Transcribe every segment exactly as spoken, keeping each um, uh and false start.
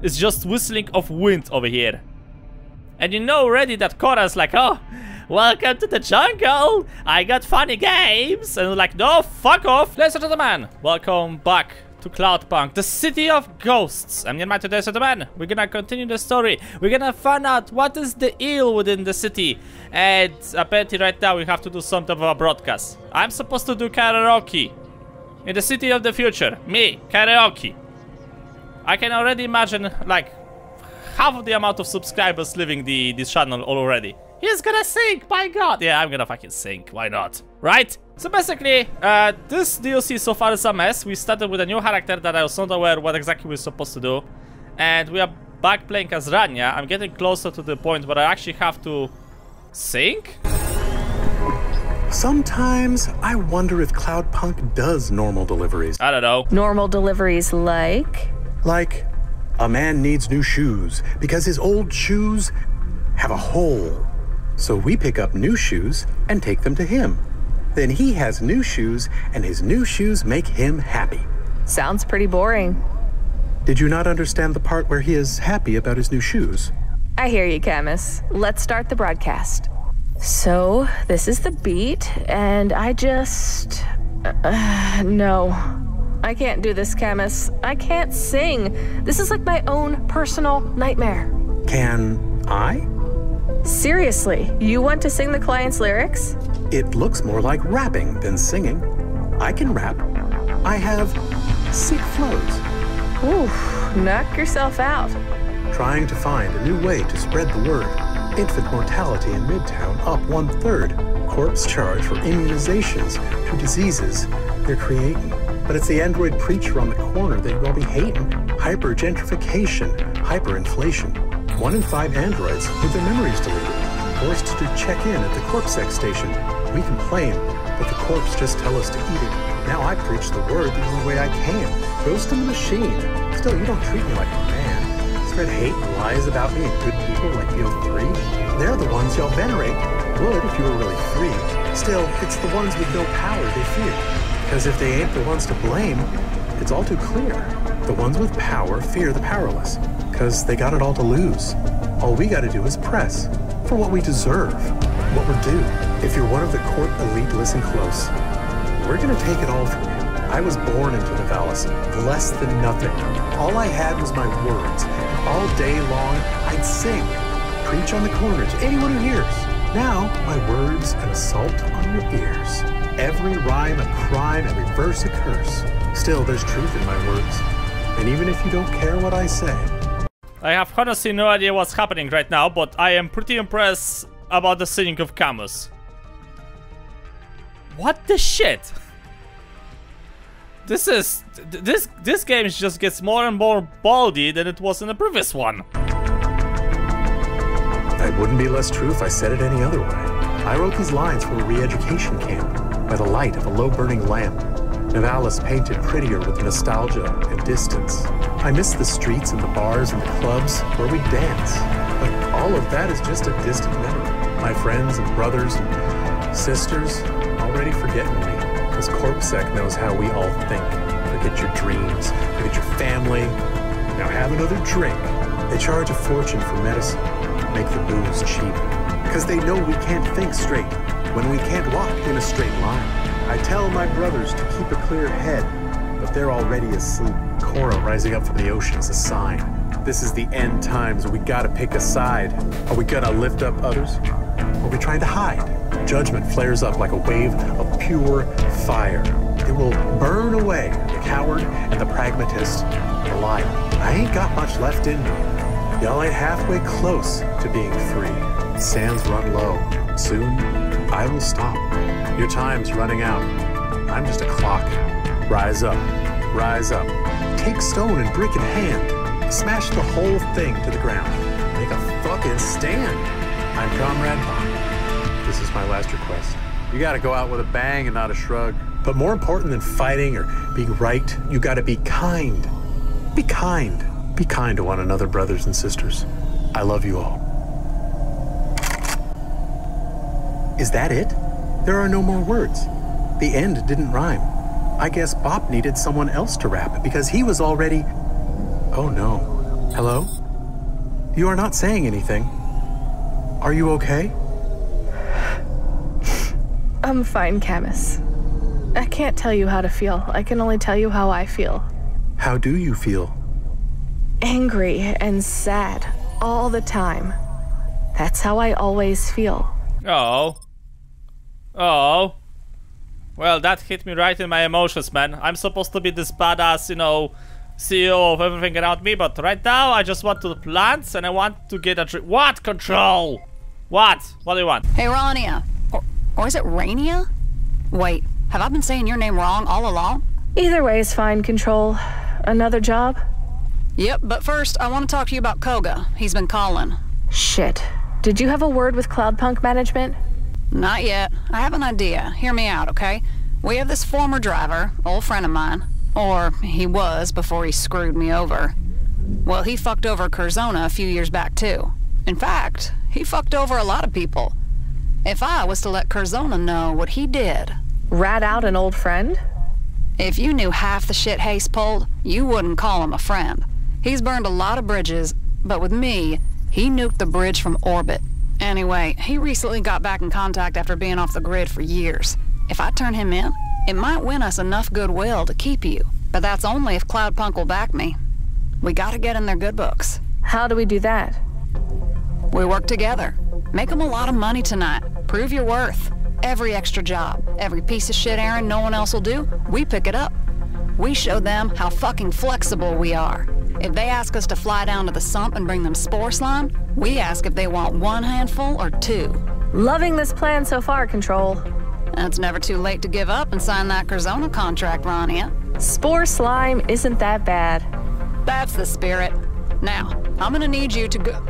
It's just whistling of wind over here. And you know already that Cora's like, oh, welcome to the jungle, I got funny games. And like, no, fuck off. Ladies and gentlemen, welcome back to Cloudpunk, the City of Ghosts. I'm Jenna today, so man, we're gonna continue the story. We're gonna find out what is the ill within the city. And apparently right now we have to do something of a broadcast. I'm supposed to do karaoke in the city of the future. Me, karaoke. I can already imagine like half of the amount of subscribers leaving the this channel already. He's gonna sing, my god. Yeah, I'm gonna fucking sing, why not, right? So basically, uh, this D L C so far is a mess. We started with a new character that I was not aware what exactly we're supposed to do. And we are back playing as Rania. I'm getting closer to the point where I actually have to sing. Sometimes I wonder if Cloudpunk does normal deliveries. I don't know. Normal deliveries like? Like, a man needs new shoes because his old shoes have a hole. So we pick up new shoes and take them to him. Then he has new shoes and his new shoes make him happy. Sounds pretty boring. Did you not understand the part where he is happy about his new shoes? I hear you, Camus. Let's start the broadcast. So, this is the beat, and I just... Uh, no. I can't do this, Camus. I can't sing. This is like my own personal nightmare. Can I? Seriously, you want to sing the client's lyrics? It looks more like rapping than singing. I can rap. I have sick flows. Ooh, knock yourself out. Trying to find a new way to spread the word. Infant mortality in Midtown up one third. Corp's charge for immunizations to diseases they're creating. But it's the android preacher on the corner that you'll all be hating. Hyper-gentrification, hyperinflation. One in five androids with their memories deleted. Forced to check in at the CorpSec station. We complain, but the corpse just tell us to eat it. Now I preach the word the only way I can. Ghost in the machine. Still, you don't treat me like a man. Spread hate and lies about me and good people like you three. They're the ones y'all venerate. Would if you were really free. Still, it's the ones with no power they fear. Because if they ain't the ones to blame, it's all too clear. The ones with power fear the powerless. Because they got it all to lose. All we gotta do is press for what we deserve, what we're due. If you're one of the court elite, listen close. We're gonna take it all from you. I was born into Nivalis, less than nothing. All I had was my words. All day long, I'd sing, preach on the corner to anyone who hears. Now, my words an assault on your ears. Every rhyme a crime, every verse a curse. Still, there's truth in my words. And even if you don't care what I say. I have honestly no idea what's happening right now, but I am pretty impressed about the singing of Camus. What the shit? This is... This this game just gets more and more baldy than it was in the previous one. It wouldn't be less true if I said it any other way. I wrote these lines for a re-education camp by the light of a low-burning lamp. Nivalis painted prettier with nostalgia and distance. I miss the streets and the bars and the clubs where we dance. But all of that is just a distant memory. My friends and brothers and sisters already forgetting me. Because CorpSec knows how we all think. Forget your dreams, forget your family. Now have another drink. They charge a fortune for medicine, make the booze cheap. Because they know we can't think straight when we can't walk in a straight line. I tell my brothers to keep a clear head, but they're already asleep. Cora rising up from the ocean is a sign. This is the end times, we gotta pick a side. Are we gonna lift up others? Or are we trying to hide? Judgment flares up like a wave of pure fire. It will burn away the coward and the pragmatist, the liar. I ain't got much left in me. Y'all ain't halfway close to being free. Sands run low. Soon, I will stop. Your time's running out. I'm just a clock. Rise up. Rise up. Take stone and brick in hand. Smash the whole thing to the ground. Make a fucking stand. I'm Comrade Bob. This is my last request. You gotta go out with a bang and not a shrug. But more important than fighting or being right, you gotta be kind. Be kind. Be kind to one another, brothers and sisters. I love you all. Is that it? There are no more words. The end didn't rhyme. I guess Bop needed someone else to rap because he was already... Oh no. Hello? You are not saying anything. Are you okay? I'm fine, Camus. I can't tell you how to feel. I can only tell you how I feel. How do you feel? Angry and sad all the time. That's how I always feel. Oh. Oh. Well, that hit me right in my emotions, man. I'm supposed to be this badass, you know, C E O of everything around me, but right now I just want to plants and I want to get a drink. What? Control! What? What do you want? Hey, Rania. Or, or is it Rania? Wait, have I been saying your name wrong all along? Either way is fine, Control. Another job? Yep, but first, I want to talk to you about Koga. He's been calling. Shit. Did you have a word with Cloudpunk management? Not yet. I have an idea. Hear me out, okay? We have this former driver, old friend of mine. Or he was before he screwed me over. Well, he fucked over Curzona a few years back, too. In fact, he fucked over a lot of people. If I was to let Curzona know what he did... Rat out an old friend? If you knew half the shit Hayse pulled, you wouldn't call him a friend. He's burned a lot of bridges, but with me, he nuked the bridge from orbit. Anyway, he recently got back in contact after being off the grid for years. If I turn him in, it might win us enough goodwill to keep you. But that's only if Cloudpunk will back me. We gotta get in their good books. How do we do that? We work together. Make them a lot of money tonight. Prove your worth. Every extra job, every piece of shit errand no one else will do, we pick it up. We show them how fucking flexible we are. If they ask us to fly down to the sump and bring them spore slime, we ask if they want one handful or two. Loving this plan so far, Control. It's never too late to give up and sign that Curzona contract, Rania. Spore slime isn't that bad. That's the spirit. Now, I'm gonna need you to go...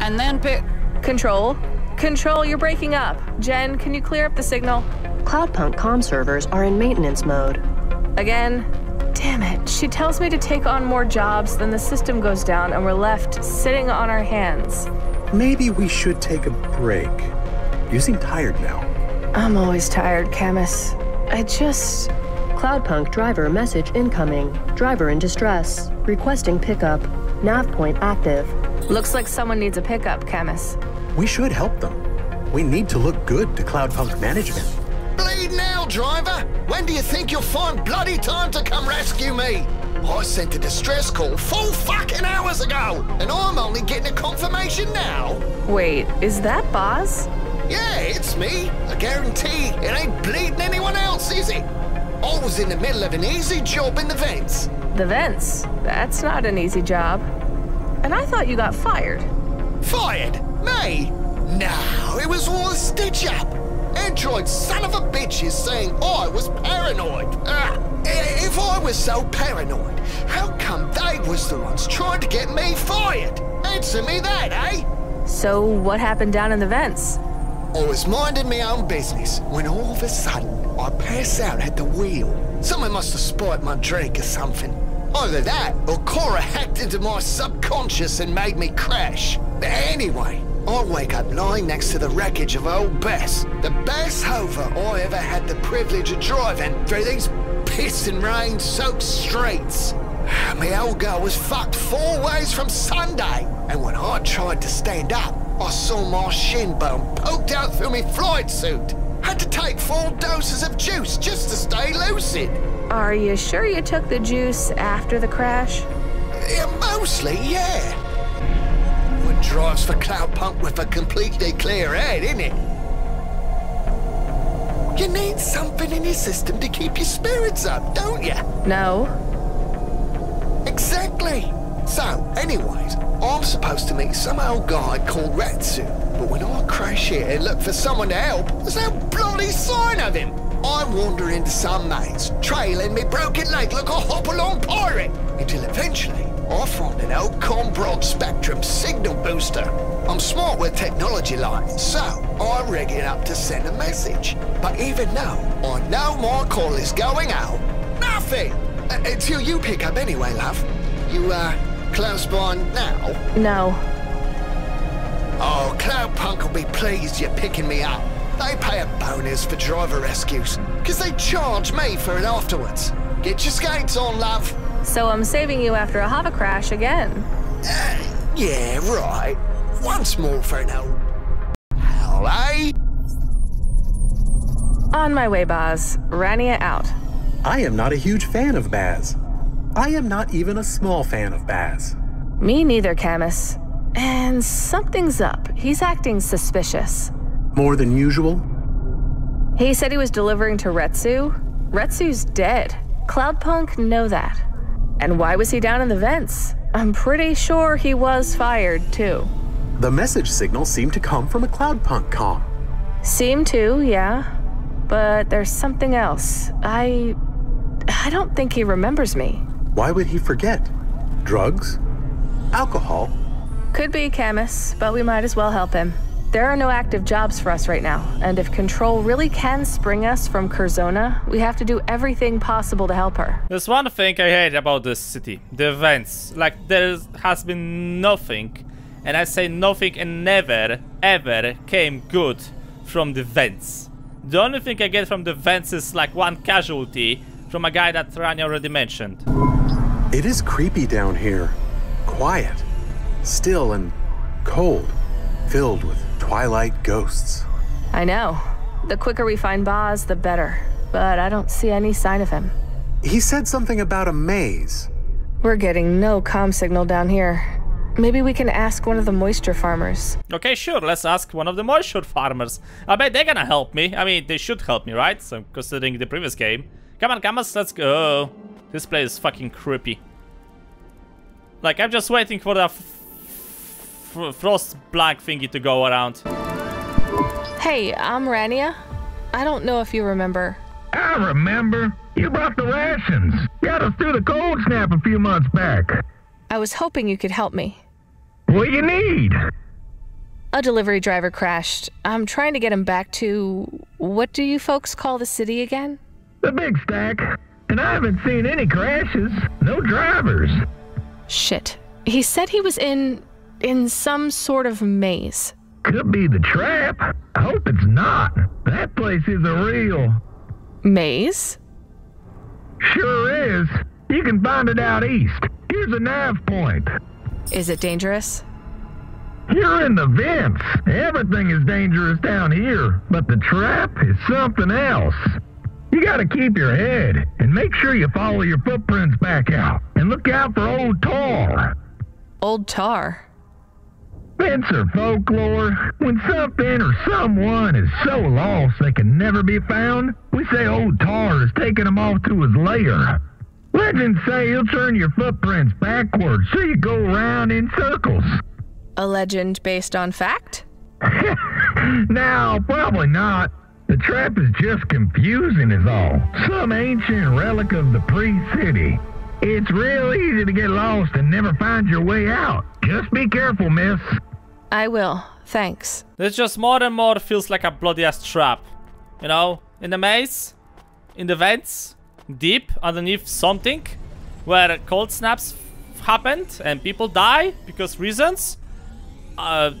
And then pick... Control. Control, you're breaking up. Jen, can you clear up the signal? Cloudpunk comm servers are in maintenance mode. Again? Damn it, she tells me to take on more jobs, then the system goes down and we're left sitting on our hands. Maybe we should take a break. You seem tired now. I'm always tired, Camus. I just... Cloudpunk driver message incoming. Driver in distress. Requesting pickup. Nav point active. Looks like someone needs a pickup, Camus. We should help them. We need to look good to Cloudpunk management. Bleed now, driver! When do you think you'll find bloody time to come rescue me? I sent a distress call four fucking hours ago, and I'm only getting a confirmation now. Wait, is that Baz? Yeah, it's me. I guarantee it ain't bleeding anyone else, is it? I was in the middle of an easy job in the vents. The vents? That's not an easy job. And I thought you got fired. Fired? Me? No, it was all a stitch-up. Android son of a bitch is saying I was paranoid. Uh, if I was so paranoid, how come they was the ones trying to get me fired? Answer me that, eh? So what happened down in the vents? I was minding my own business when all of a sudden I pass out at the wheel. Someone must have spiked my drink or something. Either that or Cora hacked into my subconscious and made me crash. But anyway, I wake up lying next to the wreckage of old Baz, the best hover I ever had the privilege of driving through these piss and rain soaked streets. My old girl was fucked four ways from Sunday, and when I tried to stand up, I saw my shin bone poked out through my flight suit. Had to take four doses of juice just to stay lucid. Are you sure you took the juice after the crash? Yeah, mostly, yeah. Drives for Cloudpunk with a completely clear head, isn't it? You need something in your system to keep your spirits up, don't you? No. Exactly. So, anyways, I'm supposed to meet some old guy called Retsu, but when I crash here and look for someone to help, there's no bloody sign of him. I wander into some maze, trailing me broken leg like a hop-along pirate, until eventually I find an old comm broad spectrum signal booster. I'm smart with technology like, so I rig it up to send a message. But even though I know my call is going out, nothing! Uh, until you pick up anyway, love. You, uh, close by now? No. Oh, Cloudpunk will be pleased you're picking me up. They pay a bonus for driver rescues, because they charge me for it afterwards. Get your skates on, love. So I'm saving you after a hover crash again. Uh, yeah, right. Once more for an old pal, eh? On my way, Baz. Rania out. I am not a huge fan of Baz. I am not even a small fan of Baz. Me neither, Camus. And something's up. He's acting suspicious. More than usual? He said he was delivering to Retsu. Retsu's dead. Cloudpunk know that. And why was he down in the vents? I'm pretty sure he was fired, too. The message signal seemed to come from a Cloudpunk comm. Seemed to, yeah. But there's something else. I... I don't think he remembers me. Why would he forget? Drugs? Alcohol? Could be, Camus, but we might as well help him. There are no active jobs for us right now, and if Control really can spring us from Curzona, we have to do everything possible to help her. There's one thing I hate about this city, the events. Like, there has been nothing, and I say nothing and never, ever came good from the vents. The only thing I get from the vents is like one casualty from a guy that Rania already mentioned. It is creepy down here. Quiet, still and cold, filled with twilight ghosts. I know. The quicker we find Baz, the better. But I don't see any sign of him. He said something about a maze. We're getting no comm signal down here. Maybe we can ask one of the moisture farmers. Okay, sure. Let's ask one of the moisture farmers. I bet they're gonna help me. I mean, they should help me, right? So, considering the previous game. Come on, Camus, let's go. This place is fucking creepy. Like, I'm just waiting for the frost black thingy to go around. Hey, I'm Rania. I don't know if you remember. I remember. You brought the rations. Got us through the cold snap a few months back. I was hoping you could help me. What do you need? A delivery driver crashed. I'm trying to get him back to... What do you folks call the city again? The big stack. And I haven't seen any crashes. No drivers. Shit. He said he was in... in some sort of maze. Could be the trap. I hope it's not. That place is a real... Maze? Sure is. You can find it out east. Here's a nav point. Is it dangerous? You're in the vents. Everything is dangerous down here. But the trap is something else. You gotta keep your head and make sure you follow your footprints back out. And look out for old tar. Old tar? Fencer folklore. When something or someone is so lost they can never be found, we say old tar is taking him off to his lair. Legends say he'll turn your footprints backwards so you go round in circles. A legend based on fact? No, probably not. The trap is just confusing is all. Some ancient relic of the pre-city. It's real easy to get lost and never find your way out. Just be careful, miss. I will. Thanks. This just more and more feels like a bloody-ass trap. You know, in the maze, in the vents, deep underneath something, where cold snaps happened and people die because reasons. Uh,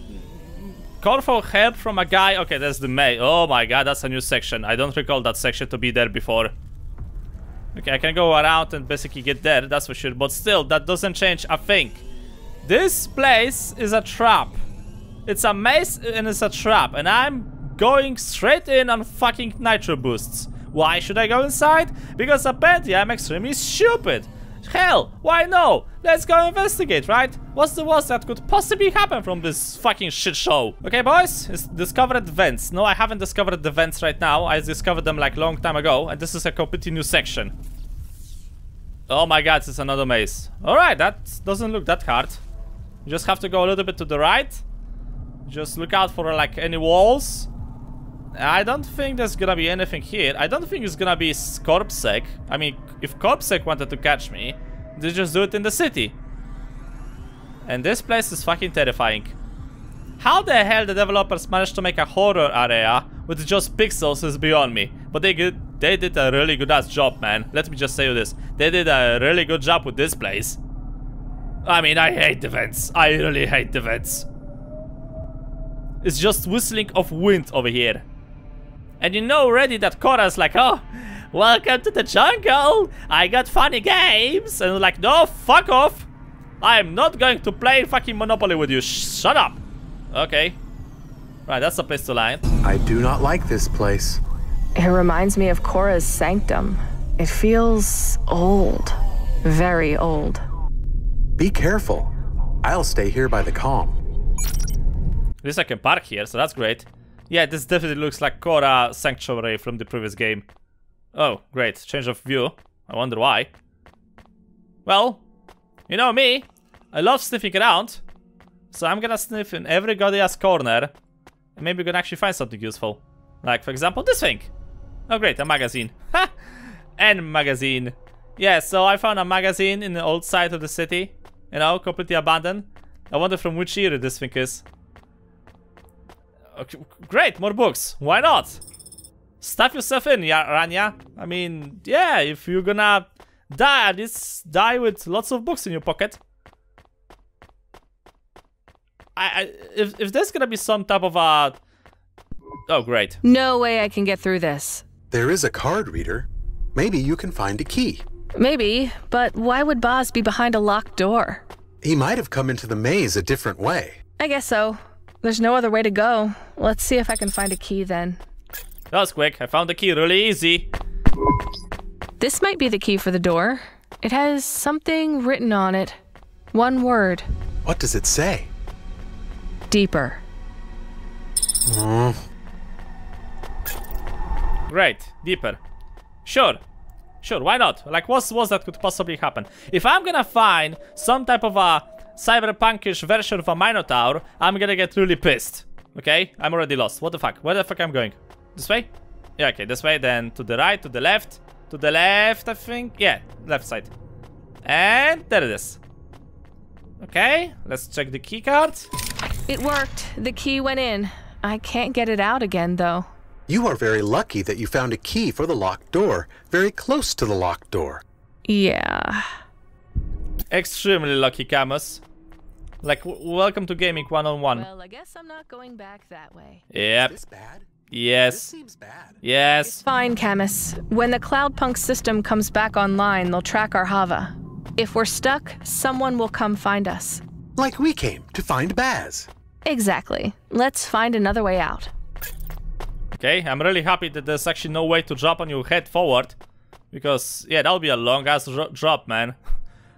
call for help from a guy. Okay, that's the maze. Oh my god, that's a new section. I don't recall that section to be there before. Okay, I can go around and basically get there, that's for sure. But still, that doesn't change a thing. This place is a trap. It's a maze and it's a trap. And I'm going straight in on fucking nitro boosts. Why should I go inside? Because apparently I'm extremely stupid. Hell, why no? Let's go investigate, right? What's the worst that could possibly happen from this fucking shit show? Okay, boys, it's discovered vents. No, I haven't discovered the vents right now. I discovered them like long time ago, and this is a completely new section. Oh my god, it's another maze. Alright, that doesn't look that hard. You just have to go a little bit to the right. Just look out for like any walls. I don't think there's gonna be anything here. I don't think it's gonna be CorpSec. I mean, if CorpSec wanted to catch me, they just do it in the city. And this place is fucking terrifying. How the hell the developers managed to make a horror area with just pixels is beyond me. But they did, they did a really good ass job, man. Let me just say this. They did a really good job with this place. I mean, I hate the vents. I really hate the vents. It's just whistling of wind over here. And you know already that Cora's like, oh, welcome to the jungle. I got funny games. And like, no, fuck off. I am not going to play fucking Monopoly with you. Shut up. Okay. Right, that's the place to land. I do not like this place. It reminds me of Cora's sanctum. It feels old. Very old. Be careful. I'll stay here by the calm. At least I can park here, so that's great. Yeah, this definitely looks like Cora Sanctuary from the previous game. Oh, great. Change of view. I wonder why. Well, you know me. I love sniffing around. So I'm gonna sniff in every goddamn corner. And maybe we're gonna actually find something useful. Like, for example, this thing. Oh, great. A magazine. Ha! And magazine. Yeah, so I found a magazine in the old side of the city. You know, completely abandoned. I wonder from which era this thing is. Okay, great, more books. Why not? Stuff yourself in, Rania. I mean, yeah, if you're gonna die, at least die with lots of books in your pocket. I, I if, if there's gonna be some type of a... Oh, great. No way I can get through this. There is a card reader. Maybe you can find a key. Maybe, but why would Baz be behind a locked door? He might have come into the maze a different way. I guess so. There's no other way to go. Let's see if I can find a key then. That was quick. I found the key really easy. This might be the key for the door. It has something written on it. One word. What does it say? Deeper. Mm. Great. Deeper. Sure. Sure, why not? Like, what's, what's that could possibly happen? If I'm gonna find some type of a cyberpunkish version of a Minotaur, I'm gonna get really pissed. Okay? I'm already lost. What the fuck? Where the fuck am I going? This way? Yeah, okay, this way, then to the right, to the left. To the left, I think. Yeah, left side. And there it is. Okay, let's check the key card. It worked. The key went in. I can't get it out again, though. You are very lucky that you found a key for the locked door, very close to the locked door. Yeah. Extremely lucky, Camus. Like, w welcome to gaming one-on-one. Well, I guess I'm not going back that way. Yep. Is this bad? Yes. This seems bad. Yes. It's fine, Camus. When the Cloudpunk system comes back online, they'll track our Hava. If we're stuck, someone will come find us. Like we came to find Baz. Exactly. Let's find another way out. Okay, I'm really happy that there's actually no way to drop on your head forward. Because, yeah, that'll be a long-ass dro drop, man.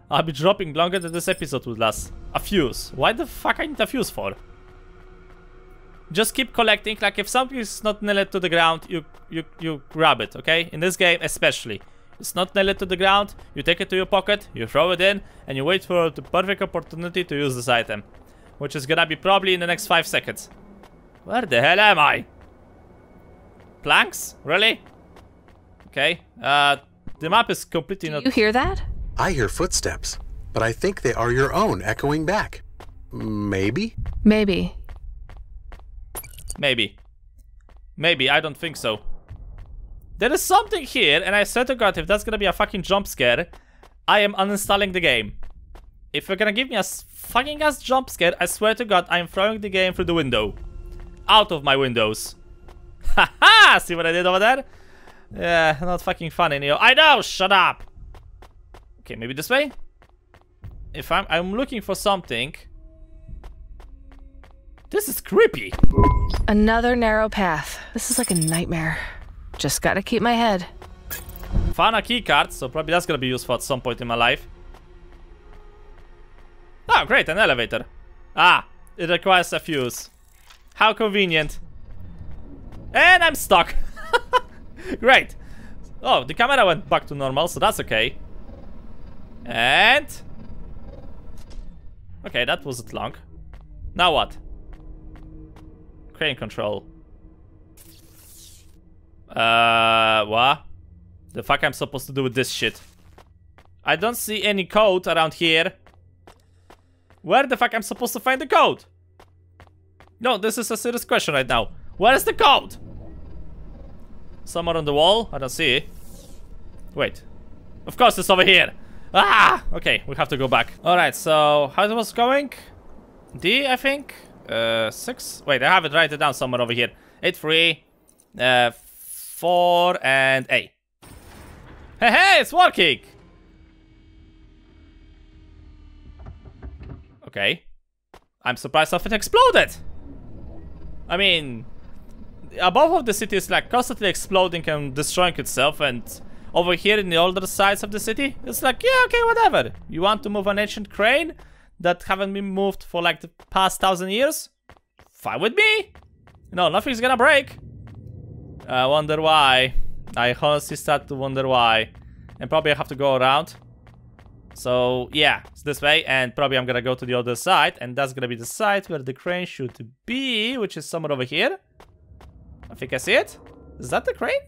I'll be dropping longer than this episode would last. A fuse. Why the fuck I need a fuse for? Just keep collecting. Like, if something is not nailed to the ground, you, you, you grab it, okay? In this game, especially. It's not nailed to the ground, you take it to your pocket, you throw it in, and you wait for the perfect opportunity to use this item. Which is gonna be probably in the next five seconds. Where the hell am I? Planks? Really? Okay. Uh, the map is completely not... Do you hear that? I hear footsteps, but I think they are your own echoing back. Maybe? Maybe. Maybe. Maybe, I don't think so. There is something here, and I swear to God, if that's gonna be a fucking jump scare, I am uninstalling the game. If you're gonna give me a fucking ass jump scare, I swear to God, I am throwing the game through the window. Out of my windows. Haha! See what I did over there? Yeah, not fucking funny, Neo. I know! Shut up! Okay, maybe this way? If I'm... I'm looking for something. This is creepy! Another narrow path. This is like a nightmare. Just gotta keep my head. Found a key card, so probably that's gonna be useful at some point in my life. Oh, great, an elevator. Ah, it requires a fuse. How convenient. And I'm stuck. Great. Oh, the camera went back to normal, so that's okay. And... Okay, that wasn't long. Now what? Crane control. Uh, what? The fuck I'm supposed to do with this shit? I don't see any code around here. Where the fuck I'm supposed to find the code? No, this is a serious question right now. Where is the code? Somewhere on the wall? I don't see it. Wait. Of course it's over here. Ah! Okay, we have to go back. Alright, so how it was going? D, I think. Uh, six? Wait, I have it written down somewhere over here. Eight, three, uh, four, and A. Hey, hey, it's working! Okay. I'm surprised if it exploded. I mean, above of the city is like constantly exploding and destroying itself, and over here in the older sides of the city, it's like, yeah, okay, whatever. You want to move an ancient crane that haven't been moved for like the past thousand years? Fine with me. No, nothing's gonna break. I wonder why. I honestly start to wonder why. And probably I have to go around. So yeah, it's this way, and probably I'm gonna go to the other side, and that's gonna be the side where the crane should be, which is somewhere over here. I think I see it. Is that the crane?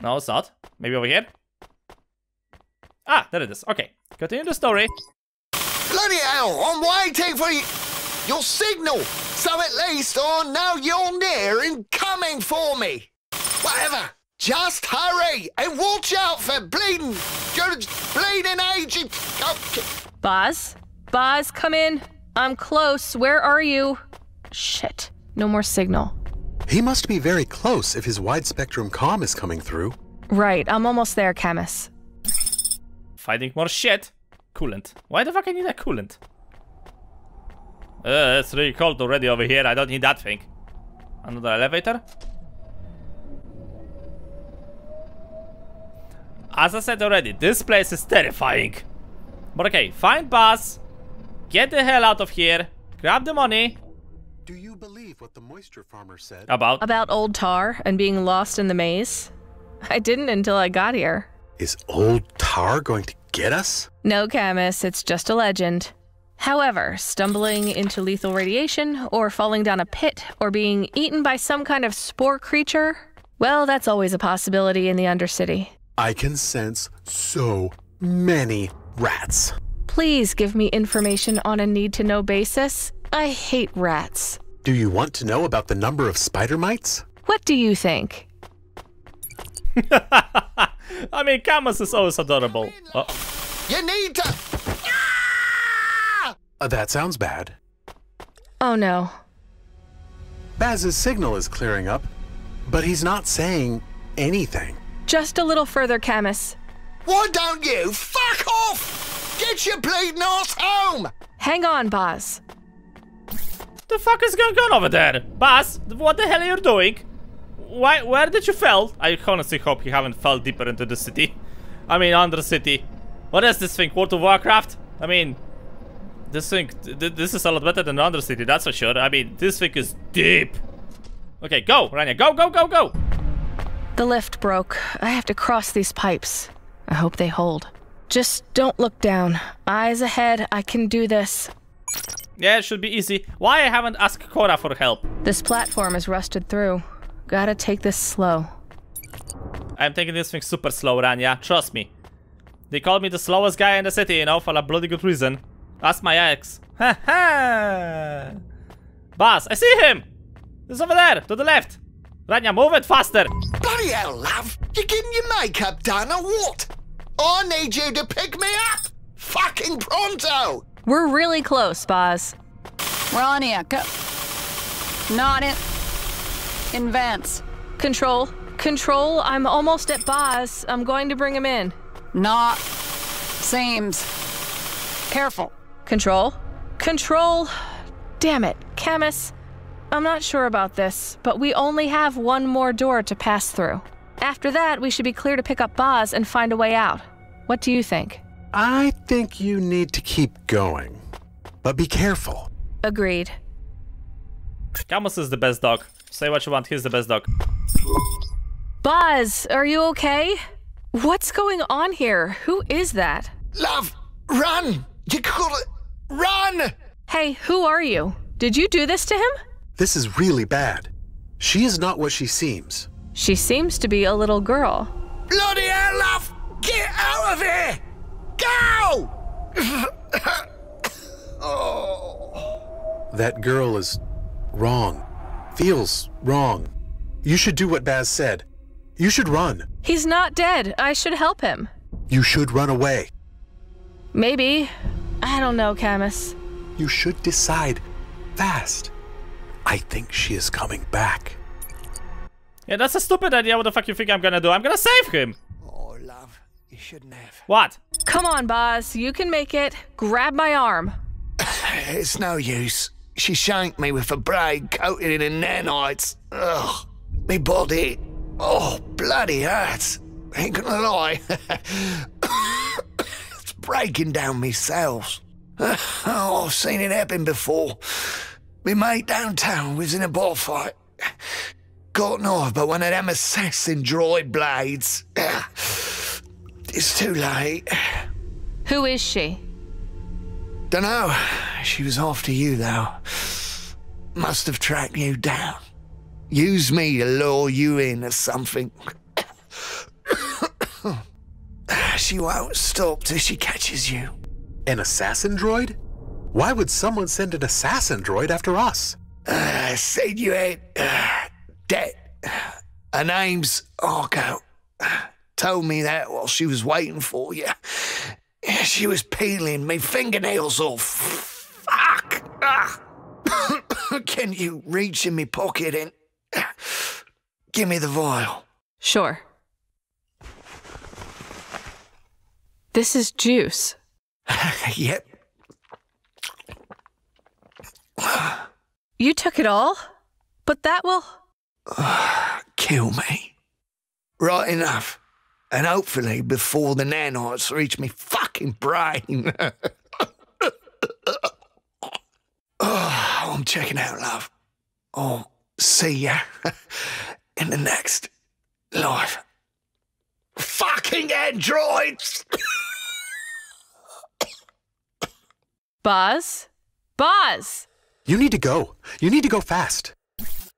No, it's not. Maybe over here? Ah, there it is. Okay, continue the story. Bloody hell, I'm waiting for you. Your signal, so at least I know you're near and coming for me. Whatever, just hurry and watch out for bleeding. Bleeding agent. Baz? Baz, come in. I'm close. Where are you? Shit. No more signal. He must be very close if his wide-spectrum comm is coming through. Right. I'm almost there, Camus. Finding more shit. Coolant. Why the fuck I need a coolant? Uh, it's really cold already over here. I don't need that thing. Another elevator? As I said already, this place is terrifying. But okay, find Baz, get the hell out of here, grab the money. Do you believe what the moisture farmer said? About? About old tar and being lost in the maze? I didn't until I got here. Is old tar going to get us? No, Camus, it's just a legend. However, stumbling into lethal radiation, or falling down a pit, or being eaten by some kind of spore creature, well, that's always a possibility in the Undercity. I can sense so many rats. Please give me information on a need-to-know basis. I hate rats. Do you want to know about the number of spider mites? What do you think? I mean, Camus is always adorable. Oh. You need to... Uh, that sounds bad. Oh, no. Baz's signal is clearing up, but he's not saying anything. Just a little further, Camus. Why don't you fuck off? Get your bleeding ass home! Hang on, Baz. The fuck is going on over there? Baz, what the hell are you doing? Why, where did you fall? I honestly hope you haven't fell deeper into the city. I mean, under the city. What is this thing, World of Warcraft? I mean, this thing, th this is a lot better than under the city, that's for sure. I mean, this thing is deep. Okay, go, Rania, go, go, go, go! The lift broke. I have to cross these pipes. I hope they hold. Just don't look down. Eyes ahead, I can do this. Yeah, it should be easy. Why I haven't asked Cora for help? This platform is rusted through. Gotta take this slow. I'm taking this thing super slow, Rania. Trust me. They called me the slowest guy in the city, you know, for a bloody good reason. Ask my ex. Ha ha! Baz, I see him! He's over there, to the left. Rania, move it faster! Bloody hell, love! You're getting your makeup done or what? I need you to pick me up! Fucking pronto! We're really close, Baz. Rania, go. Not in. In Vance. Control. Control, I'm almost at Baz. I'm going to bring him in. Not. Seems. Careful. Control. Control. Damn it, Camus. I'm not sure about this, but we only have one more door to pass through. After that, we should be clear to pick up Baz and find a way out. What do you think? I think you need to keep going, but be careful. Agreed. Camus is the best dog. Say what you want, he's the best dog. Baz, are you okay? What's going on here? Who is that? Love, run! You call it, run! Hey, who are you? Did you do this to him? This is really bad. She is not what she seems. She seems to be a little girl. Bloody hell, love! Get out of here! Go! Oh. That girl is wrong. Feels wrong. You should do what Baz said. You should run. He's not dead. I should help him. You should run away. Maybe. I don't know, Camus. You should decide fast. I think she is coming back. Yeah, that's a stupid idea. What the fuck you think I'm gonna do? I'm gonna save him. Oh, love, you shouldn't have. What? Come on, Baz. You can make it. Grab my arm. It's no use. She shanked me with a braid coated in a nanites. Ugh, me body. Oh, bloody hurts. Ain't gonna lie. It's breaking down me cells. Oh, I've seen it happen before. Me mate downtown was in a bar fight. Got knife by one of them assassin droid blades. It's too late. Who is she? Dunno. She was after you, though. Must have tracked you down. Use me to lure you in or something. She won't stop till she catches you. An assassin droid? Why would someone send an assassin droid after us? Uh, said you ain't uh, dead. Her name's Archo. Told me that while she was waiting for you. She was peeling me fingernails off. Fuck! Ah. Can you reach in me pocket and give me the vial? Sure. This is juice. Yep. You took it all? But that will... kill me. Right enough. And hopefully before the nanites reach me fucking brain. Oh, I'm checking out, love. I'll see ya in the next life. Fucking androids! Baz? Baz! You need to go. You need to go fast.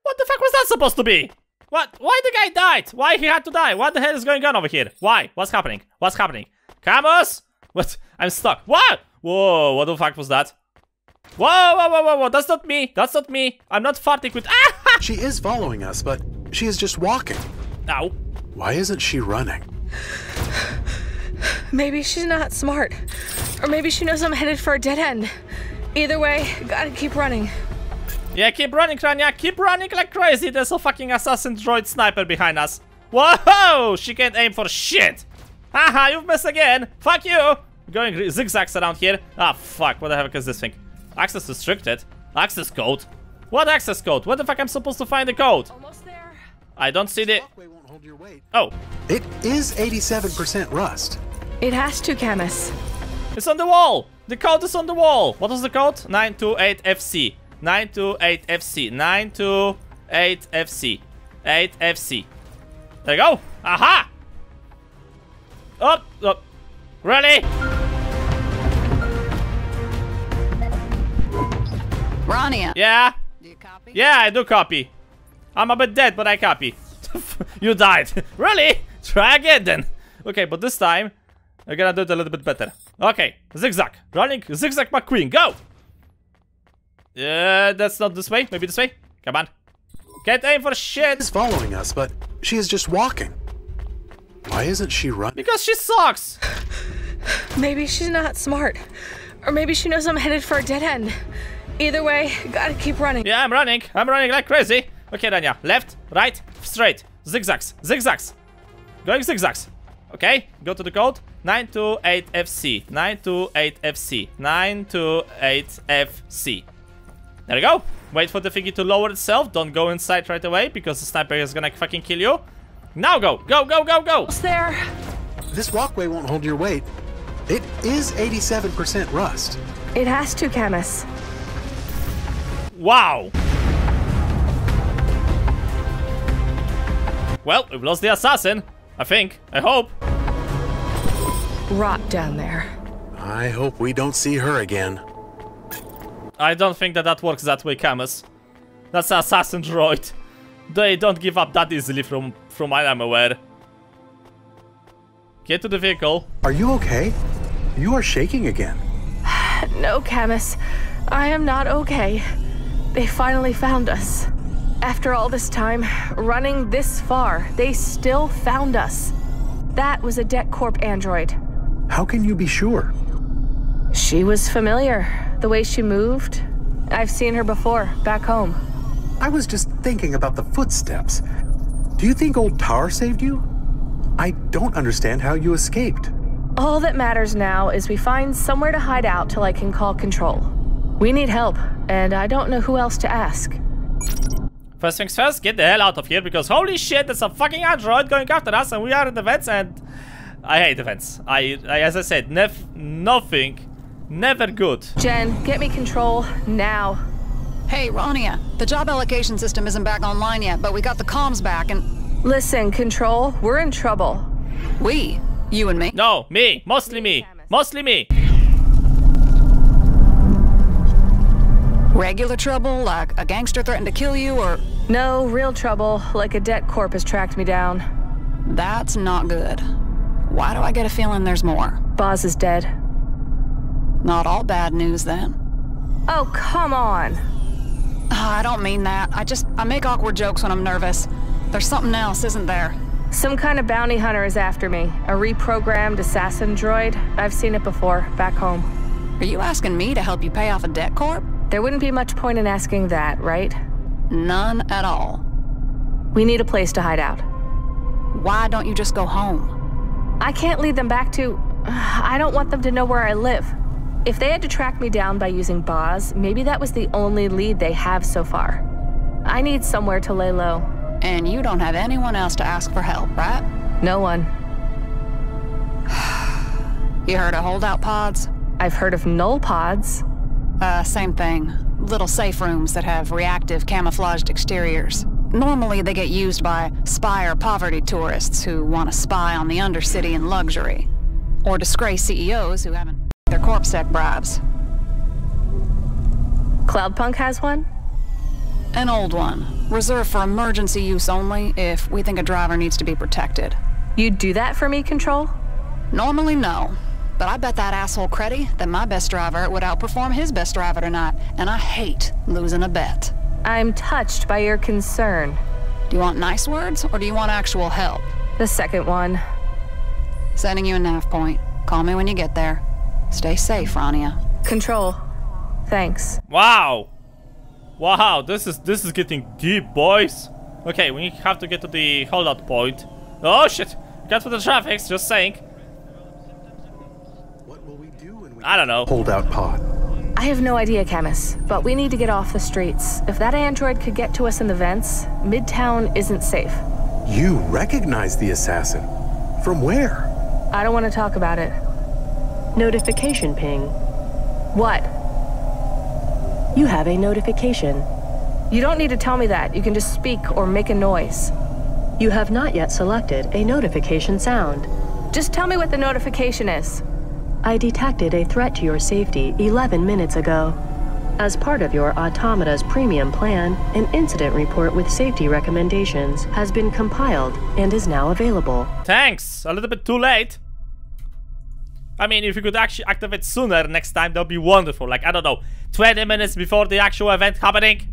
What the fuck was that supposed to be? What? Why the guy died? Why he had to die? What the hell is going on over here? Why? What's happening? What's happening? Camus? What? I'm stuck. What? Whoa, what the fuck was that? Whoa, whoa, whoa, whoa, whoa. That's not me. That's not me. I'm not farting with... Ah! She is following us, but she is just walking. Ow. Why isn't she running? Maybe she's not smart. Or maybe she knows I'm headed for a dead end. Either way, gotta keep running. Yeah, keep running, Rania. Keep running like crazy. There's a fucking assassin droid sniper behind us. Whoa! She can't aim for shit. Haha, you've missed again. Fuck you. Going zigzags around here. Ah, fuck. What the heck is this thing? Access restricted. Access code. What access code? Where the fuck am I supposed to find the code? Almost there. I don't see the... Oh. It is eighty-seven percent rust. It has to, Camus. It's on the wall. The code is on the wall. What was the code? nine two eight F C. nine two eight F C. nine two eight F C. eight F C. There you go. Aha! Up, oh, up. Oh. Really? Rania. Yeah? Do you copy? Yeah, I do copy. I'm a bit dead, but I copy. You died. Really? Try again then. Okay, but this time we're gonna do it a little bit better. Okay, zigzag. Running zigzag McQueen. Go! Yeah, uh, that's not this way. Maybe this way. Come on. Can't aim for shit. She's following us, but she is just walking. Why isn't she running? Because she sucks. Maybe she's not smart. Or maybe she knows I'm headed for a dead end. Either way, gotta keep running. Yeah, I'm running. I'm running like crazy. Okay, Rania. Left, right, straight. Zigzags. Zigzags. Going zigzags. Okay, go to the code. nine two eight F C. nine two eight F C. nine two eight F C. There we go. Wait for the thingy to lower itself. Don't go inside right away because the sniper is gonna fucking kill you. Now go. Go, go, go, go. What's there? This walkway won't hold your weight. It is eighty-seven percent rust. It has to, Camus. Wow. Well, we've lost the assassin. I think. I hope. Rot down there. I hope we don't see her again. I don't think that that works that way, Camus. That's an assassin droid. They don't give up that easily from, from what I'm aware. Get to the vehicle. Are you okay? You are shaking again. No, Camus. I am not okay. They finally found us. After all this time, running this far, they still found us. That was a Debt Corp android. How can you be sure? She was familiar. The way she moved. I've seen her before, back home. I was just thinking about the footsteps. Do you think old Tar saved you? I don't understand how you escaped. All that matters now is we find somewhere to hide out till I can call control. We need help, and I don't know who else to ask. First things first, get the hell out of here, because holy shit, there's a fucking android going after us, and we are in the vents, and... I hate the vents. I, I as I said, nef nothing. Never good. Jen, get me control, now. Hey, Rania, the job allocation system isn't back online yet, but we got the comms back and... Listen, Control, we're in trouble. We? You and me? No, me. Mostly me. Mostly me. Regular trouble, like a gangster threatened to kill you, or... No, real trouble, like a debt corp has tracked me down. That's not good. Why do I get a feeling there's more? Baz is dead. Not all bad news, then. Oh, come on. I don't mean that. I just, I make awkward jokes when I'm nervous. There's something else, isn't there? Some kind of bounty hunter is after me. A reprogrammed assassin droid. I've seen it before, back home. Are you asking me to help you pay off a debt corp? There wouldn't be much point in asking that, right? None at all. We need a place to hide out. Why don't you just go home? I can't lead them back to... I don't want them to know where I live. If they had to track me down by using Baz, maybe that was the only lead they have so far. I need somewhere to lay low. And you don't have anyone else to ask for help, right? No one. You heard of holdout pods? I've heard of null pods. Uh, same thing. Little safe rooms that have reactive, camouflaged exteriors. Normally they get used by spy or poverty tourists who want to spy on the undercity in luxury. Or disgraced C E Os who haven't... Their CorpSec bribes. Cloudpunk has one? An old one. Reserved for emergency use only if we think a driver needs to be protected. You'd do that for me, Control? Normally, no. But I bet that asshole Creddy that my best driver would outperform his best driver tonight, and I hate losing a bet. I'm touched by your concern. Do you want nice words, or do you want actual help? The second one. Sending you a nav point. Call me when you get there. Stay safe, Rania. Control. Thanks. Wow. Wow, this is this is getting deep, boys. Okay, we have to get to the holdout point. Oh shit! Got for the traffic. Just saying. What will we do when we I don't know. Holdout pod. I have no idea, Camus. But we need to get off the streets. If that android could get to us in the vents, Midtown isn't safe. You recognize the assassin? From where? I don't want to talk about it. Notification ping. What? You have a notification. You don't need to tell me that. You can just speak or make a noise. You have not yet selected a notification sound. Just tell me what the notification is. I detected a threat to your safety eleven minutes ago. As part of your automata's premium plan, an incident report with safety recommendations has been compiled and is now available. Thanks. A little bit too late. I mean, if you could actually activate sooner next time, that would be wonderful. Like, I don't know, twenty minutes before the actual event happening.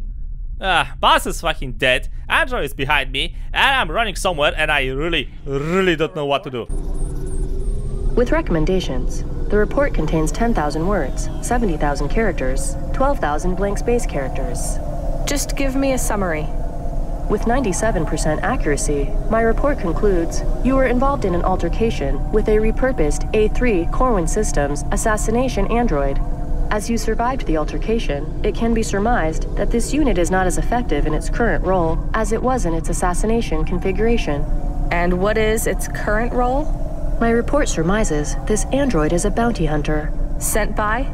Ah, uh, Baz is fucking dead, Android is behind me, and I'm running somewhere, and I really, really don't know what to do. With recommendations, the report contains ten thousand words, seventy thousand characters, twelve thousand blank space characters. Just give me a summary. With ninety-seven percent accuracy, my report concludes you were involved in an altercation with a repurposed A three Corwin Systems assassination android. As you survived the altercation, it can be surmised that this unit is not as effective in its current role as it was in its assassination configuration. And what is its current role? My report surmises this android is a bounty hunter. Sent by?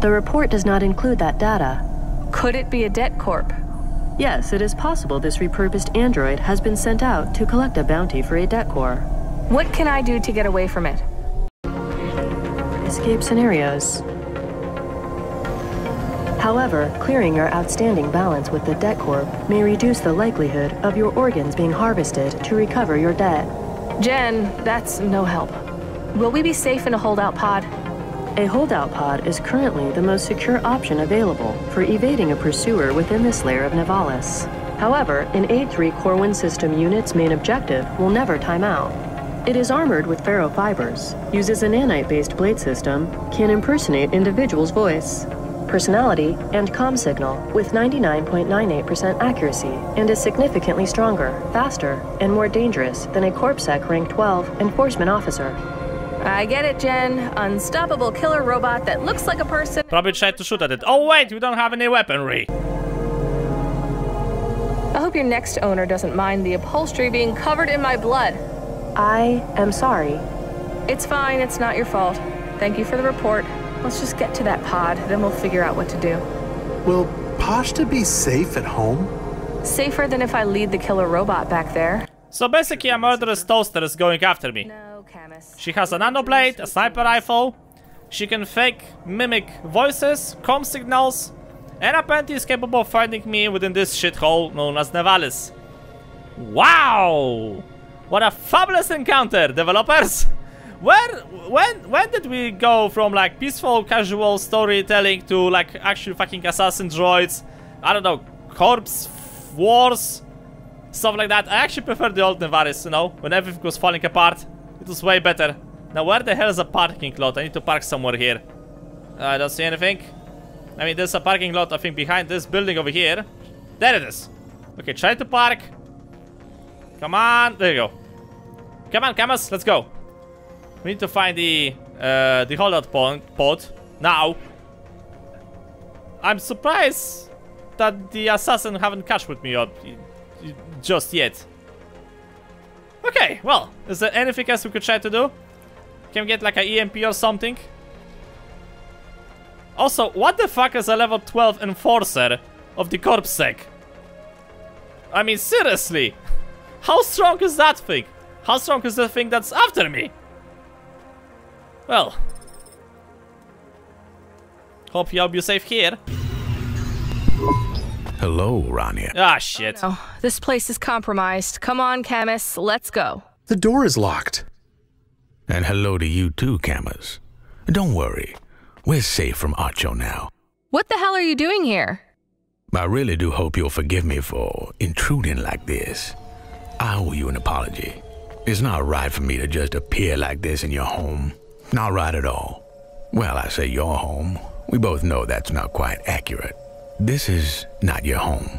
The report does not include that data. Could it be a debt corp? Yes, it is possible this repurposed android has been sent out to collect a bounty for a debt corp. What can I do to get away from it? Escape scenarios. However, clearing your outstanding balance with the debt corp may reduce the likelihood of your organs being harvested to recover your debt. Jen, that's no help. Will we be safe in a holdout pod? A holdout pod is currently the most secure option available for evading a pursuer within this layer of Nivalis. However, an A three Corwin system unit's main objective will never time out. It is armored with ferrofibers, uses a nanite-based blade system, can impersonate individuals' voice, personality, and comm signal with ninety-nine point nine eight percent accuracy and is significantly stronger, faster, and more dangerous than a CorpSec rank twelve enforcement officer. I get it, Jen. Unstoppable killer robot that looks like a person. Probably tried to shoot at it. Oh wait, we don't have any weaponry. I hope your next owner doesn't mind the upholstery being covered in my blood. I am sorry. It's fine, it's not your fault. Thank you for the report. Let's just get to that pod, then we'll figure out what to do. Will Pashta be safe at home? Safer than if I lead the killer robot back there. So basically a murderous toaster is going after me. No, Camus. She has a nanoblade, a sniper rifle. She can fake, mimic voices, comm signals. And apparently is capable of finding me within this shithole known as Nivalis. Wow! What a fabulous encounter, developers! Where, when, when did we go from like peaceful, casual storytelling to like actual fucking assassin droids? I don't know, corpse wars, stuff like that. I actually prefer the old Nivalis, you know, when everything was falling apart. It was way better. Now where the hell is a parking lot? I need to park somewhere here. I don't see anything. I mean, there's a parking lot, I think, behind this building over here. There it is. Okay, try to park. Come on, there you go. Come on, Camus, let's go. We need to find the uh, the holdout pod now. I'm surprised that the assassin haven't catch with me up just yet. Okay, well, is there anything else we could try to do? Can we get like an E M P or something? Also, what the fuck is a level twelve enforcer of the CorpSec? I mean, seriously, how strong is that thing? How strong is the thing that's after me? Well, hope you'll be safe here. Hello, Rania. Ah, shit. Oh, no. This place is compromised. Come on, Camus, let's go. The door is locked. And hello to you too, Camus. Don't worry. We're safe from Archo now. What the hell are you doing here? I really do hope you'll forgive me for intruding like this. I owe you an apology. It's not right for me to just appear like this in your home. Not right at all. Well, I say your home. We both know that's not quite accurate. This is not your home.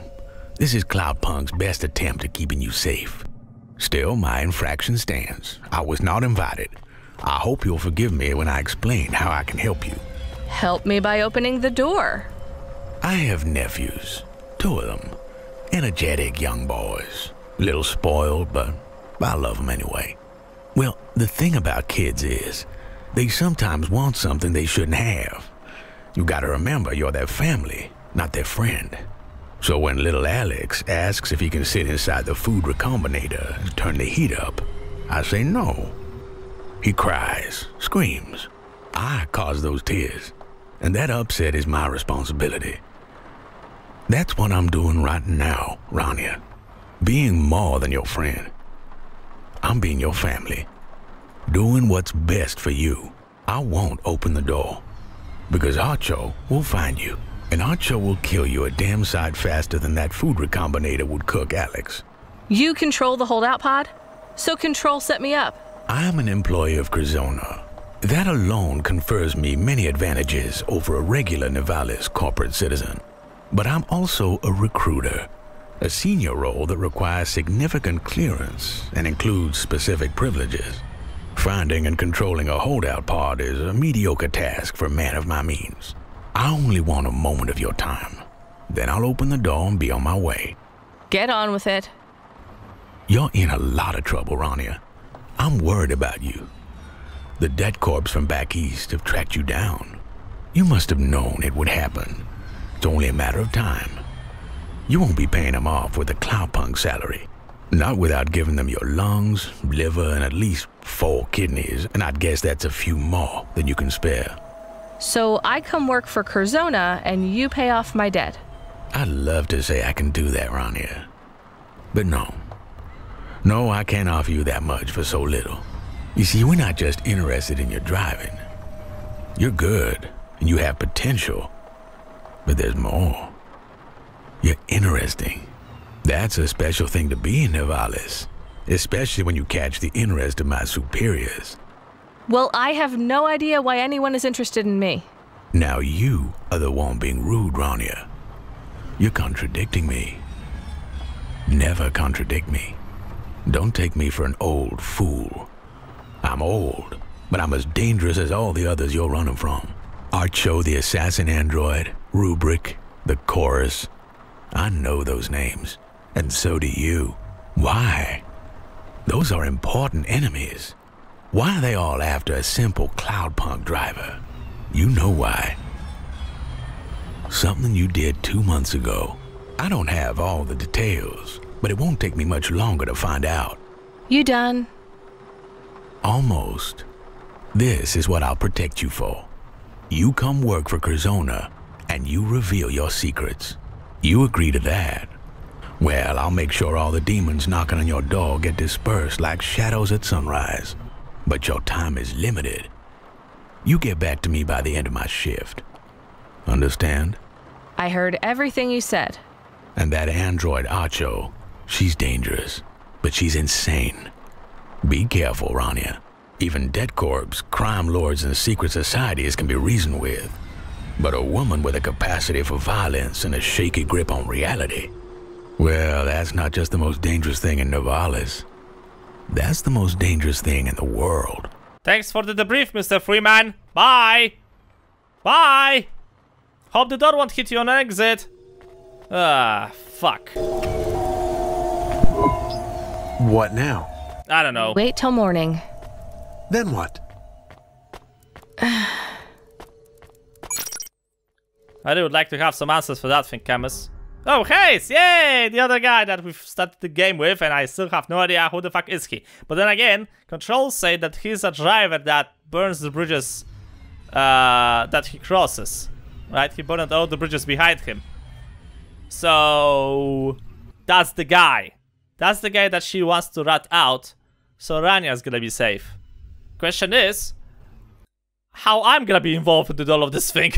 This is Cloudpunk's best attempt at keeping you safe. Still, my infraction stands. I was not invited. I hope you'll forgive me when I explain how I can help you. Help me by opening the door. I have nephews. Two of them. Energetic young boys. A little spoiled, but I love them anyway. Well, the thing about kids is, they sometimes want something they shouldn't have. You gotta remember, you're their family, not their friend. So when little Alex asks if he can sit inside the food recombinator and turn the heat up, I say no. He cries, screams. I cause those tears, and that upset is my responsibility. That's what I'm doing right now, Rania. Being more than your friend. I'm being your family. Doing what's best for you. I won't open the door. Because Archo will find you. And Archo will kill you a damn sight faster than that food recombinator would cook Alex. You control the holdout pod? So control set me up. I am an employee of Curzona. That alone confers me many advantages over a regular Nivalis corporate citizen. But I'm also a recruiter, a senior role that requires significant clearance and includes specific privileges. Finding and controlling a holdout pod is a mediocre task for a man of my means. I only want a moment of your time. Then I'll open the door and be on my way. Get on with it. You're in a lot of trouble, Rania. I'm worried about you. The Debt corps from back east have tracked you down. You must have known it would happen. It's only a matter of time. You won't be paying them off with a Cloudpunk salary. Not without giving them your lungs, liver, and at least four kidneys, and I'd guess that's a few more than you can spare. So I come work for Curzona, and you pay off my debt. I'd love to say I can do that, Rania. But no. No, I can't offer you that much for so little. You see, we're not just interested in your driving. You're good, and you have potential. But there's more. You're interesting. That's a special thing to be in Nivalis, especially when you catch the interest of my superiors. Well, I have no idea why anyone is interested in me. Now you are the one being rude, Rania. You're contradicting me. Never contradict me. Don't take me for an old fool. I'm old, but I'm as dangerous as all the others you're running from. Archo, the assassin android, Rubric, the Chorus. I know those names, and so do you. Why? Those are important enemies. Why are they all after a simple Cloudpunk driver? You know why. Something you did two months ago. I don't have all the details, but it won't take me much longer to find out. You done? Almost. This is what I'll protect you for. You come work for Curzona, and you reveal your secrets. You agree to that. Well, I'll make sure all the demons knocking on your door get dispersed like shadows at sunrise. But your time is limited. You get back to me by the end of my shift. Understand? I heard everything you said. And that android Archo, she's dangerous, but she's insane. Be careful, Rania. Even Debt Corps, crime lords, and secret societies can be reasoned with. But a woman with a capacity for violence and a shaky grip on reality, well, that's not just the most dangerous thing in Nivalis. That's the most dangerous thing in the world. Thanks for the debrief, Mister Freeman. Bye. Bye. Hope the door won't hit you on exit. Ah, fuck. What now? I don't know. Wait till morning. Then what? I would like to have some answers for that thing, Camus. Oh, Hayse! Yay! The other guy that we've started the game with, and I still have no idea who the fuck is he. But then again, controls say that he's a driver that burns the bridges uh, that he crosses. Right? He burned all the bridges behind him. So that's the guy. That's the guy that she wants to rat out. So Rania's gonna be safe. Question is how I'm gonna be involved with all of this thing.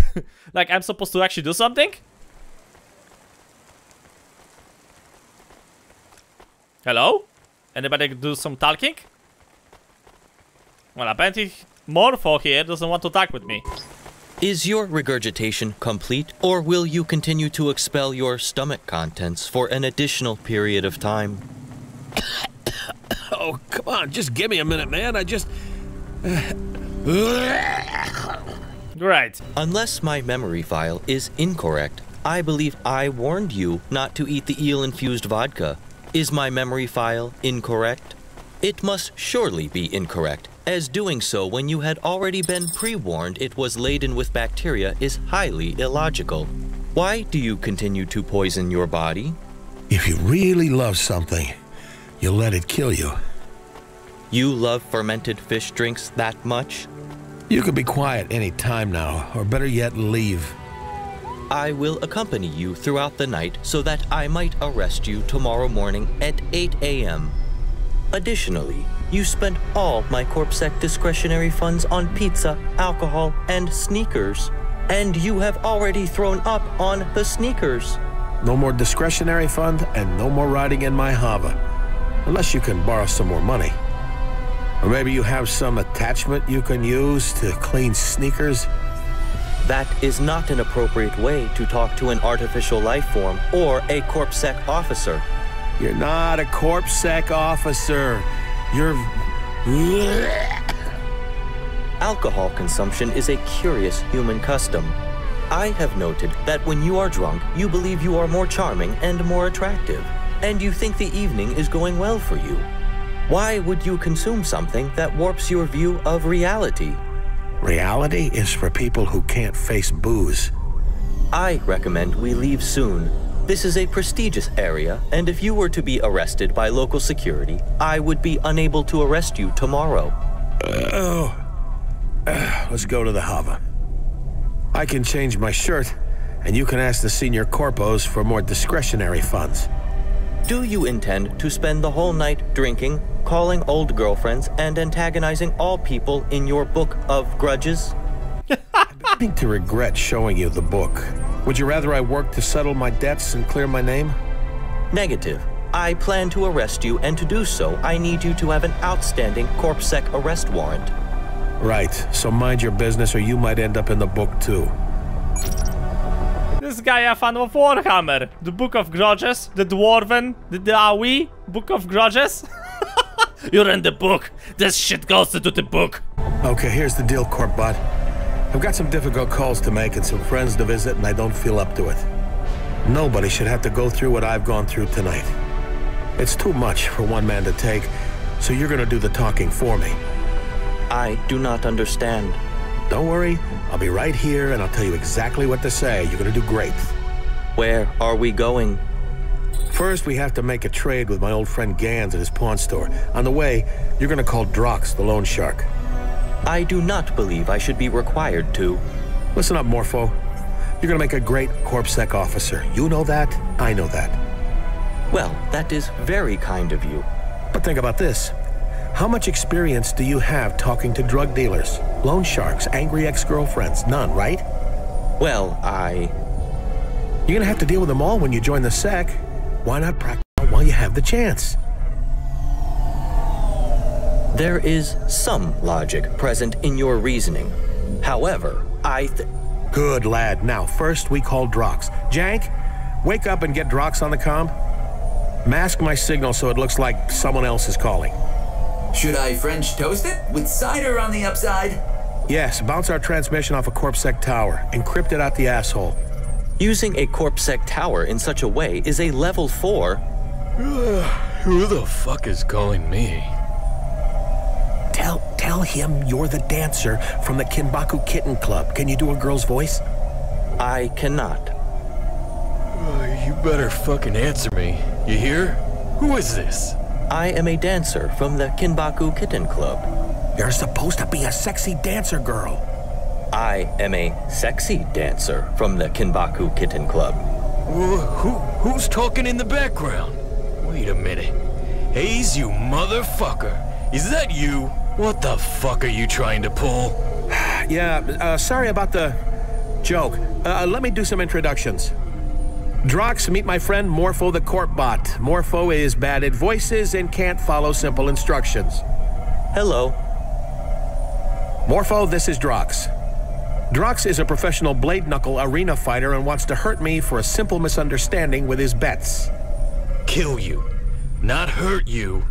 Like, I'm supposed to actually do something? Hello? Anybody do some talking? Well, apparently Morpho here doesn't want to talk with me. Is your regurgitation complete, or will you continue to expel your stomach contents for an additional period of time? Oh, come on, just give me a minute, man. I just... Right. Unless my memory file is incorrect, I believe I warned you not to eat the eel-infused vodka. Is my memory file incorrect? It must surely be incorrect, as doing so when you had already been pre-warned it was laden with bacteria is highly illogical. Why do you continue to poison your body? If you really love something, you let it kill you. You love fermented fish drinks that much? You could be quiet any time now, or better yet, leave. I will accompany you throughout the night so that I might arrest you tomorrow morning at eight A M Additionally, you spent all my CorpSec discretionary funds on pizza, alcohol, and sneakers. And you have already thrown up on the sneakers. No more discretionary fund and no more riding in my Hava. Unless you can borrow some more money. Or maybe you have some attachment you can use to clean sneakers. That is not an appropriate way to talk to an artificial life form or a CorpSec officer. You're not a CorpSec officer. Your alcohol consumption is a curious human custom. I have noted that when you are drunk, you believe you are more charming and more attractive, and you think the evening is going well for you. Why would you consume something that warps your view of reality? Reality is for people who can't face booze. I recommend we leave soon. This is a prestigious area, and if you were to be arrested by local security, I would be unable to arrest you tomorrow. Uh, oh. Uh, let's go to the Hava. I can change my shirt, and you can ask the senior corpos for more discretionary funds. Do you intend to spend the whole night drinking, calling old girlfriends, and antagonizing all people in your book of grudges? I'm beginning to regret showing you the book. Would you rather I work to settle my debts and clear my name? Negative. I plan to arrest you, and to do so, I need you to have an outstanding CorpSec arrest warrant. Right. So mind your business, or you might end up in the book, too. This guy a fan of Warhammer. The Book of Grudges, the Dwarven, the Dawi, Book of Grudges. You're in the book. This shit goes into the book. Okay, here's the deal, Corp Bot. I've got some difficult calls to make and some friends to visit, and I don't feel up to it. Nobody should have to go through what I've gone through tonight. It's too much for one man to take, so you're gonna do the talking for me. I do not understand. Don't worry, I'll be right here and I'll tell you exactly what to say. You're gonna do great. Where are we going? First, we have to make a trade with my old friend Gans at his pawn store. On the way, you're gonna call Drox, the loan shark. I do not believe I should be required to. Listen up, Morpho. You're gonna make a great CorpSec officer. You know that, I know that. Well, that is very kind of you. But think about this. How much experience do you have talking to drug dealers, loan sharks, angry ex-girlfriends? None, right? Well, I... You're gonna have to deal with them all when you join the sec. Why not practice while you have the chance? There is some logic present in your reasoning. However, I th- Good lad. Now, first we call Drox. Jank, wake up and get Drox on the comm. Mask my signal so it looks like someone else is calling. Should I French toast it? With cider on the upside? Yes, bounce our transmission off a CorpSec tower. Encrypt it out the asshole. Using a CorpSec tower in such a way is a level four. Who the fuck is calling me? Tell tell him you're the dancer from the Kinbaku Kitten Club. Can you do a girl's voice? I cannot. Uh, you better fucking answer me. You hear? Who is this? I am a dancer from the Kinbaku Kitten Club. You're supposed to be a sexy dancer girl. I am a sexy dancer from the Kinbaku Kitten Club. Who, who, who's talking in the background? Wait a minute. Hayse, you motherfucker. Is that you? What the fuck are you trying to pull? Yeah, uh, sorry about the joke. Uh, let me do some introductions. Drox, meet my friend Morpho the Corp Bot. Morpho is bad at voices and can't follow simple instructions. Hello. Morpho, this is Drox. Drox is a professional blade knuckle arena fighter and wants to hurt me for a simple misunderstanding with his bets. Kill you. Not hurt you.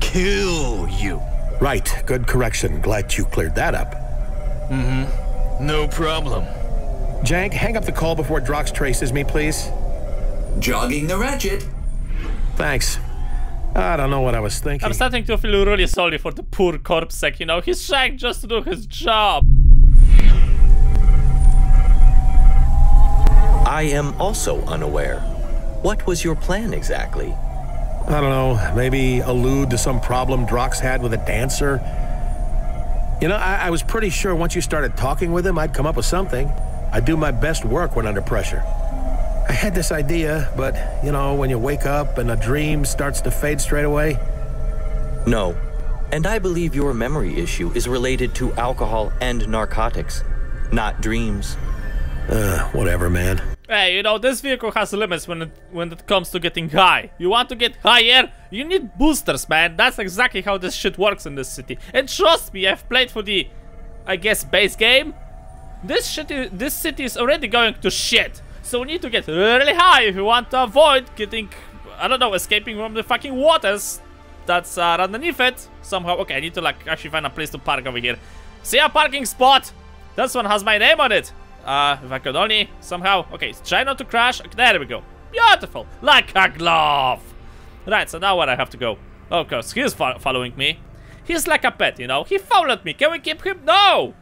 Kill you. Right, good correction. Glad you cleared that up. Mm-hmm. No problem. Jank, hang up the call before Drox traces me, please. Jogging the ratchet. Thanks. I don't know what I was thinking. I'm starting to feel really sorry for the poor CorpSec, you know. He's shagged just to do his job. I am also unaware. What was your plan exactly? I don't know. Maybe allude to some problem Drox had with a dancer. You know, I, I was pretty sure once you started talking with him, I'd come up with something. I do my best work when under pressure. I had this idea, but, you know, when you wake up and a dream starts to fade straight away. No. And I believe your memory issue is related to alcohol and narcotics, not dreams. Uh, whatever, man. Hey, you know, this vehicle has limits when it, when it comes to getting high. You want to get higher? You need boosters, man. That's exactly how this shit works in this city. And trust me, I've played for the, I guess, base game. This shit is, this city is already going to shit, so we need to get really high if you want to avoid getting, I don't know, escaping from the fucking waters that's uh, underneath it somehow. Okay, I need to like actually find a place to park over here. See a parking spot? This one has my name on it. Uh, if I could only somehow. Okay, try not to crash. Okay, there we go. Beautiful, like a glove. Right, so now where I have to go? Oh, cause he's fo following me. He's like a pet, you know. He followed me. Can we keep him? No.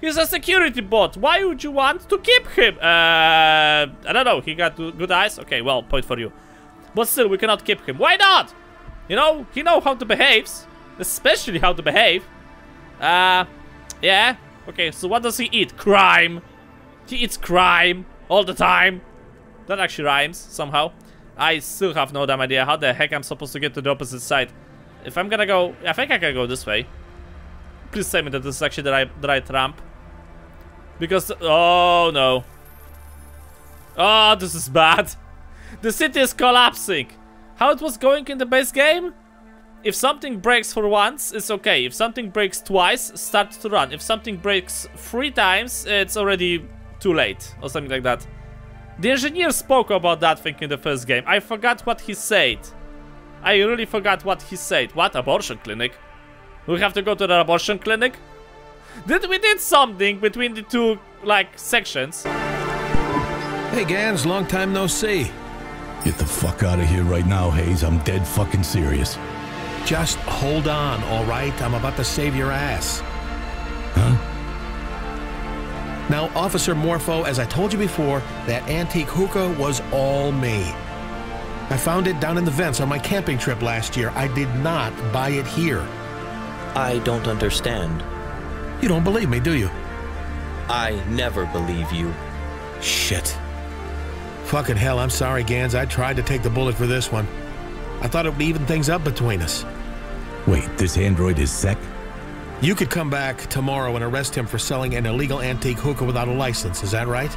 He's a security bot. Why would you want to keep him? Uh, I don't know. He got good eyes. Okay, well, point for you. But still, we cannot keep him. Why not? You know, he knows how to behave. Especially how to behave. Uh, yeah. Okay, so what does he eat? Crime. He eats crime all the time. That actually rhymes somehow. I still have no damn idea how the heck I'm supposed to get to the opposite side. If I'm gonna go... I think I can go this way. Please tell me that this is actually the right, the right ramp. Because, oh no. Oh, this is bad. The city is collapsing. How it was going in the base game? If something breaks for once, it's okay. If something breaks twice, start to run. If something breaks three times, it's already too late. Or something like that. The engineer spoke about that thing in the first game. I forgot what he said. I really forgot what he said. What? Abortion clinic? We have to go to the abortion clinic? Did we did something between the two, like, sections? Hey Gans, long time no see. Get the fuck out of here right now, Hayse. I'm dead fucking serious. Just hold on, alright? I'm about to save your ass. Huh? Now, Officer Morpho, as I told you before, that antique hookah was all me. I found it down in the vents on my camping trip last year. I did not buy it here. I don't understand. You don't believe me, do you? I never believe you. Shit. Fucking hell, I'm sorry, Gans. I tried to take the bullet for this one. I thought it would even things up between us. Wait, this android is Sec? You could come back tomorrow and arrest him for selling an illegal antique hookah without a license, is that right?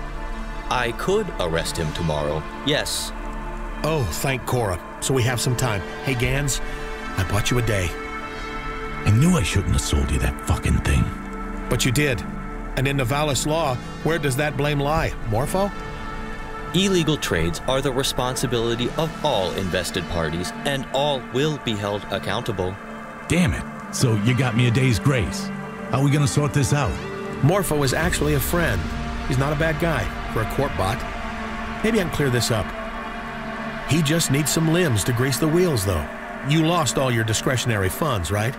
I could arrest him tomorrow, yes. Oh, thank Cora. So we have some time. Hey, Gans, I bought you a day. I knew I shouldn't have sold you that fucking thing. But you did. And in Nivalis law, where does that blame lie? Morpho? Illegal trades are the responsibility of all invested parties, and all will be held accountable. Damn it. So you got me a day's grace. How are we gonna sort this out? Morpho is actually a friend. He's not a bad guy for a corp bot. Maybe I can clear this up. He just needs some limbs to grease the wheels, though. You lost all your discretionary funds, right?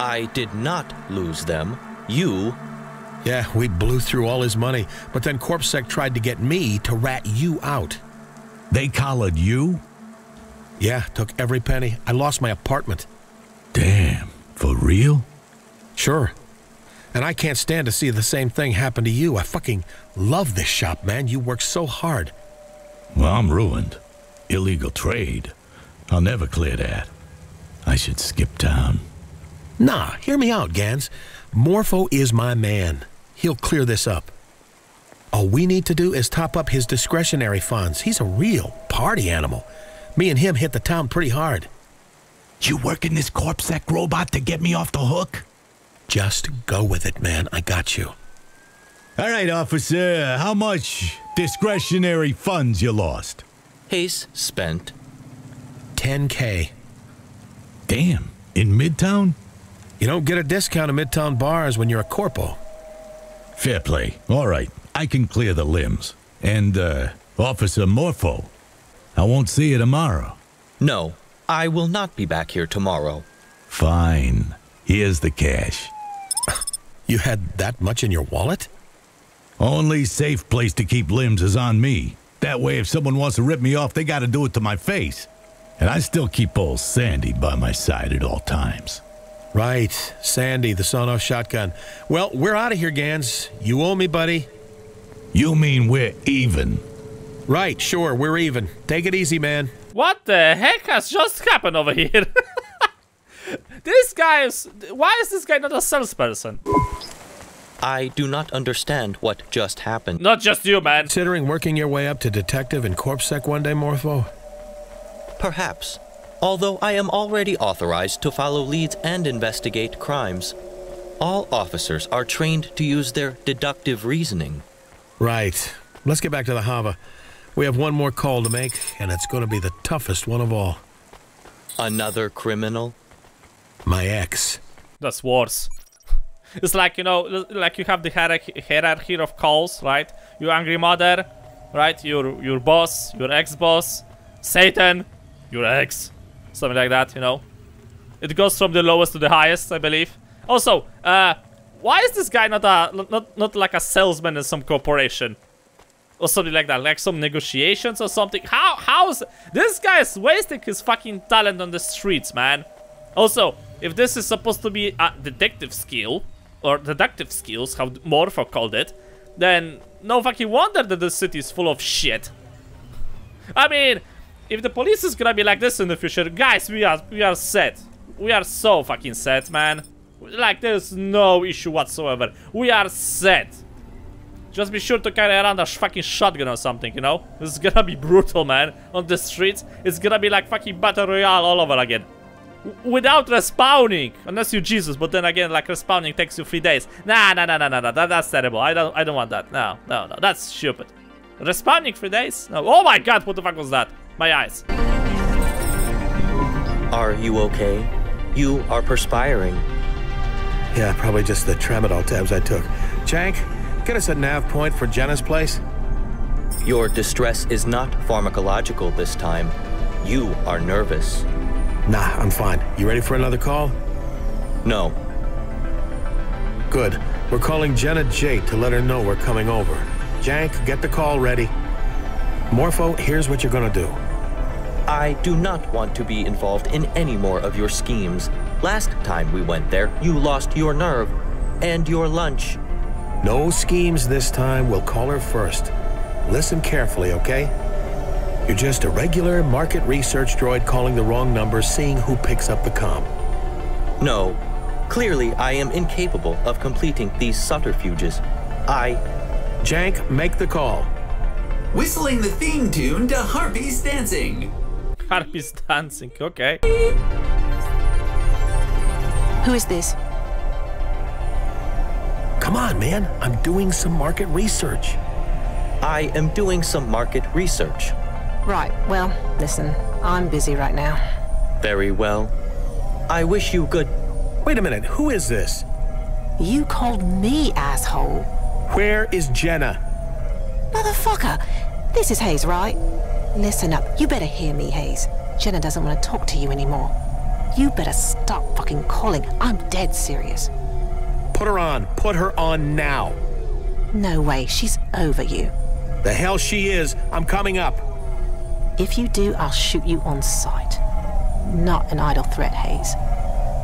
I did not lose them. You... Yeah, we blew through all his money, but then CorpSec tried to get me to rat you out. They collared you? Yeah, took every penny. I lost my apartment. Damn, for real? Sure. And I can't stand to see the same thing happen to you. I fucking love this shop, man. You work so hard. Well, I'm ruined. Illegal trade. I'll never clear that. I should skip town. Nah, hear me out, Gans. Morpho is my man. He'll clear this up. All we need to do is top up his discretionary funds. He's a real party animal. Me and him hit the town pretty hard. You working this CorpSec robot to get me off the hook? Just go with it, man. I got you. All right, officer. How much discretionary funds you lost? Hayse spent ten K. Damn. In Midtown? You don't get a discount at Midtown bars when you're a corpo. Fair play. All right. I can clear the limbs. And, uh, Officer Morpho, I won't see you tomorrow. No, I will not be back here tomorrow. Fine. Here's the cash. You had that much in your wallet? Only safe place to keep limbs is on me. That way, if someone wants to rip me off, they gotta do it to my face. And I still keep old Sandy by my side at all times. Right. Sandy, the son-off shotgun. Well, we're out of here, Gans. You owe me, buddy. You mean we're even? Right, sure, we're even. Take it easy, man. What the heck has just happened over here? This guy is... Why is this guy not a salesperson? I do not understand what just happened. Not just you, man. Considering working your way up to detective in CorpSec one day, Morpho? Perhaps. Although I am already authorized to follow leads and investigate crimes. All officers are trained to use their deductive reasoning. Right. Let's get back to the Hava. We have one more call to make, and it's going to be the toughest one of all. Another criminal? My ex. That's worse. It's like, you know, like you have the hierarchy of calls, right? Your angry mother, right? Your, your boss, your ex-boss, Satan, your ex. Something like that, you know. It goes from the lowest to the highest, I believe. Also, uh, why is this guy not a not not like a salesman in some corporation, or something like that, like some negotiations or something? How how's this guy is wasting his fucking talent on the streets, man? Also, if this is supposed to be a detective skill or deductive skills, how Morpho called it, then no fucking wonder that the city is full of shit. I mean. If the police is gonna be like this in the future, guys, we are we are set. We are so fucking set, man. Like, there's no issue whatsoever. We are set. Just be sure to carry around a fucking shotgun or something, you know? This is gonna be brutal, man. On the streets, it's gonna be like fucking Battle Royale all over again. W without respawning. Unless you're Jesus, but then again, like, respawning takes you three days. Nah, nah, nah, nah, nah, nah. That, that's terrible. I don't, I don't want that. No, no, no. That's stupid. Respawning three days? No. Oh my god, what the fuck was that? My eyes. Are you okay? You are perspiring. Yeah, probably just the tramadol tabs I took. Jank, get us a nav point for Jenna's place. Your distress is not pharmacological this time. You are nervous. Nah, I'm fine. You ready for another call? No. Good. We're calling Jenna J to let her know we're coming over. Jank, get the call ready. Morpho, here's what you're gonna do. I do not want to be involved in any more of your schemes. Last time we went there, you lost your nerve and your lunch. No schemes this time. We'll call her first. Listen carefully, okay? You're just a regular market research droid calling the wrong number, seeing who picks up the comm. No. Clearly, I am incapable of completing these subterfuges. I... Jank, make the call. Whistling the theme tune to Harpy's Dancing. Harpy's Dancing, okay. Who is this? Come on, man. I'm doing some market research. I am doing some market research. Right, well, listen, I'm busy right now. Very well. I wish you good... Wait a minute, who is this? You called me, asshole. Where is Jenna? Motherfucker, this is Hayse, right? Listen up, you better hear me, Hayse. Jenna doesn't want to talk to you anymore. You better stop fucking calling. I'm dead serious. Put her on. Put her on now. No way, she's over you. The hell she is. I'm coming up. If you do, I'll shoot you on sight. Not an idle threat, Hayse.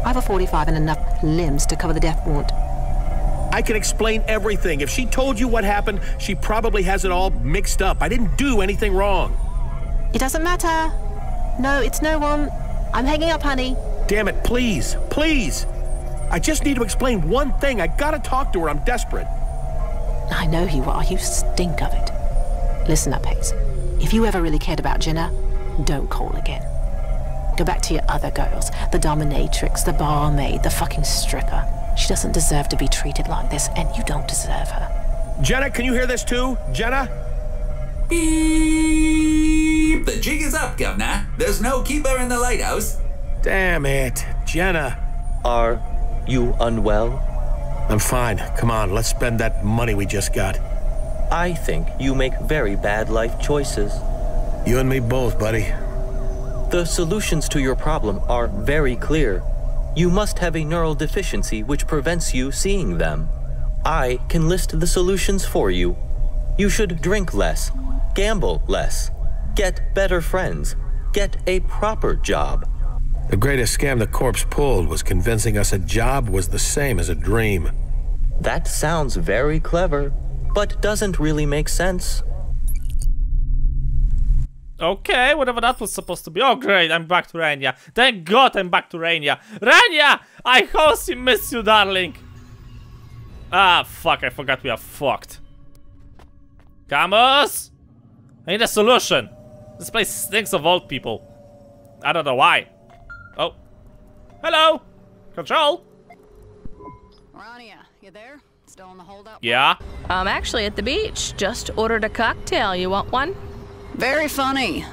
I have a forty-five and enough limbs to cover the death warrant. I can explain everything. If she told you what happened, she probably has it all mixed up. I didn't do anything wrong. It doesn't matter. No, it's no one. I'm hanging up, honey. Damn it, please, please. I just need to explain one thing. I gotta talk to her. I'm desperate. I know you are. You stink of it. Listen up, Hayse. If you ever really cared about Jenna, don't call again. Go back to your other girls, the dominatrix, the barmaid, the fucking stripper. She doesn't deserve to be treated like this, and you don't deserve her. Jenna, can you hear this too? Jenna? Beep! The jig is up, governor. There's no keeper in the lighthouse. Damn it, Jenna. Are you unwell? I'm fine. Come on, let's spend that money we just got. I think you make very bad life choices. You and me both, buddy. The solutions to your problem are very clear. You must have a neural deficiency which prevents you seeing them. I can list the solutions for you. You should drink less, gamble less, get better friends, get a proper job. The greatest scam the corpse pulled was convincing us a job was the same as a dream. That sounds very clever, but doesn't really make sense. Okay, whatever that was supposed to be. Oh great, I'm back to Rania. Thank God I'm back to Rania. Rania! I wholly miss you, darling. Ah, fuck, I forgot we are fucked. Camus! I need a solution. This place stinks of old people. I don't know why. Oh. Hello! Control! Rania, you there? Still in the holdup? Yeah. I'm actually at the beach. Just ordered a cocktail. You want one? Very funny.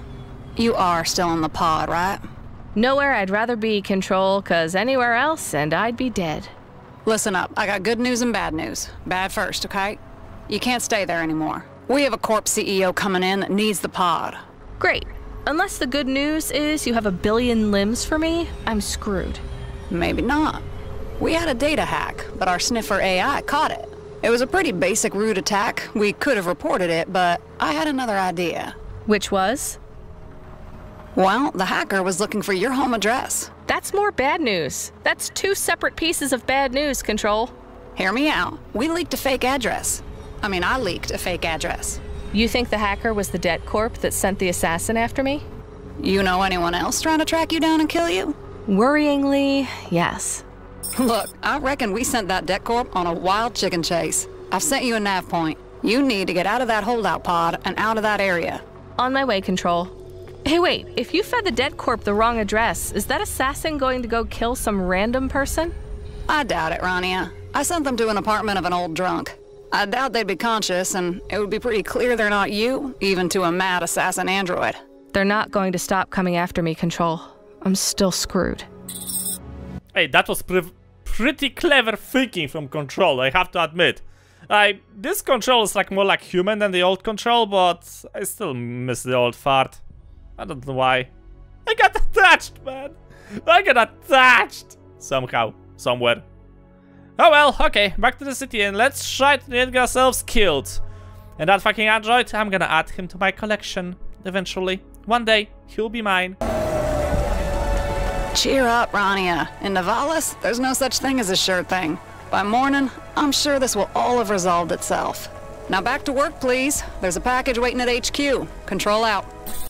You are still in the pod, right? Nowhere I'd rather be, Control, cause anywhere else and I'd be dead. Listen up, I got good news and bad news. Bad first, okay? You can't stay there anymore. We have a corp C E O coming in that needs the pod. Great. Unless the good news is you have a billion limbs for me, I'm screwed. Maybe not. We had a data hack, but our sniffer A I caught it. It was a pretty basic rude attack. We could have reported it, but I had another idea. Which was? Well, the hacker was looking for your home address. That's more bad news. That's two separate pieces of bad news, Control. Hear me out. We leaked a fake address. I mean, I leaked a fake address. You think the hacker was the Debt corp that sent the assassin after me? You know anyone else trying to track you down and kill you? Worryingly, yes. Look, I reckon we sent that Debt corp on a wild chicken chase. I've sent you a nav point. You need to get out of that holdout pod and out of that area. On my way, Control. Hey, wait, if you fed the Debt corp the wrong address, is that assassin going to go kill some random person? I doubt it, Rania. I sent them to an apartment of an old drunk. I doubt they'd be conscious, and it would be pretty clear they're not you, even to a mad assassin android. They're not going to stop coming after me, Control. I'm still screwed. Hey, that was pre pretty clever thinking from Control, I have to admit. I, this Control is like more like human than the old Control, but I still miss the old fart. I don't know why. I got attached, man. I got attached somehow, somewhere. Oh well, okay, back to the city and let's try to get ourselves killed. And that fucking android, I'm gonna add him to my collection eventually. One day, he'll be mine. Cheer up, Rania. In Nivalis, there's no such thing as a sure thing. By morning, I'm sure this will all have resolved itself. Now back to work, please. There's a package waiting at H Q. Control out.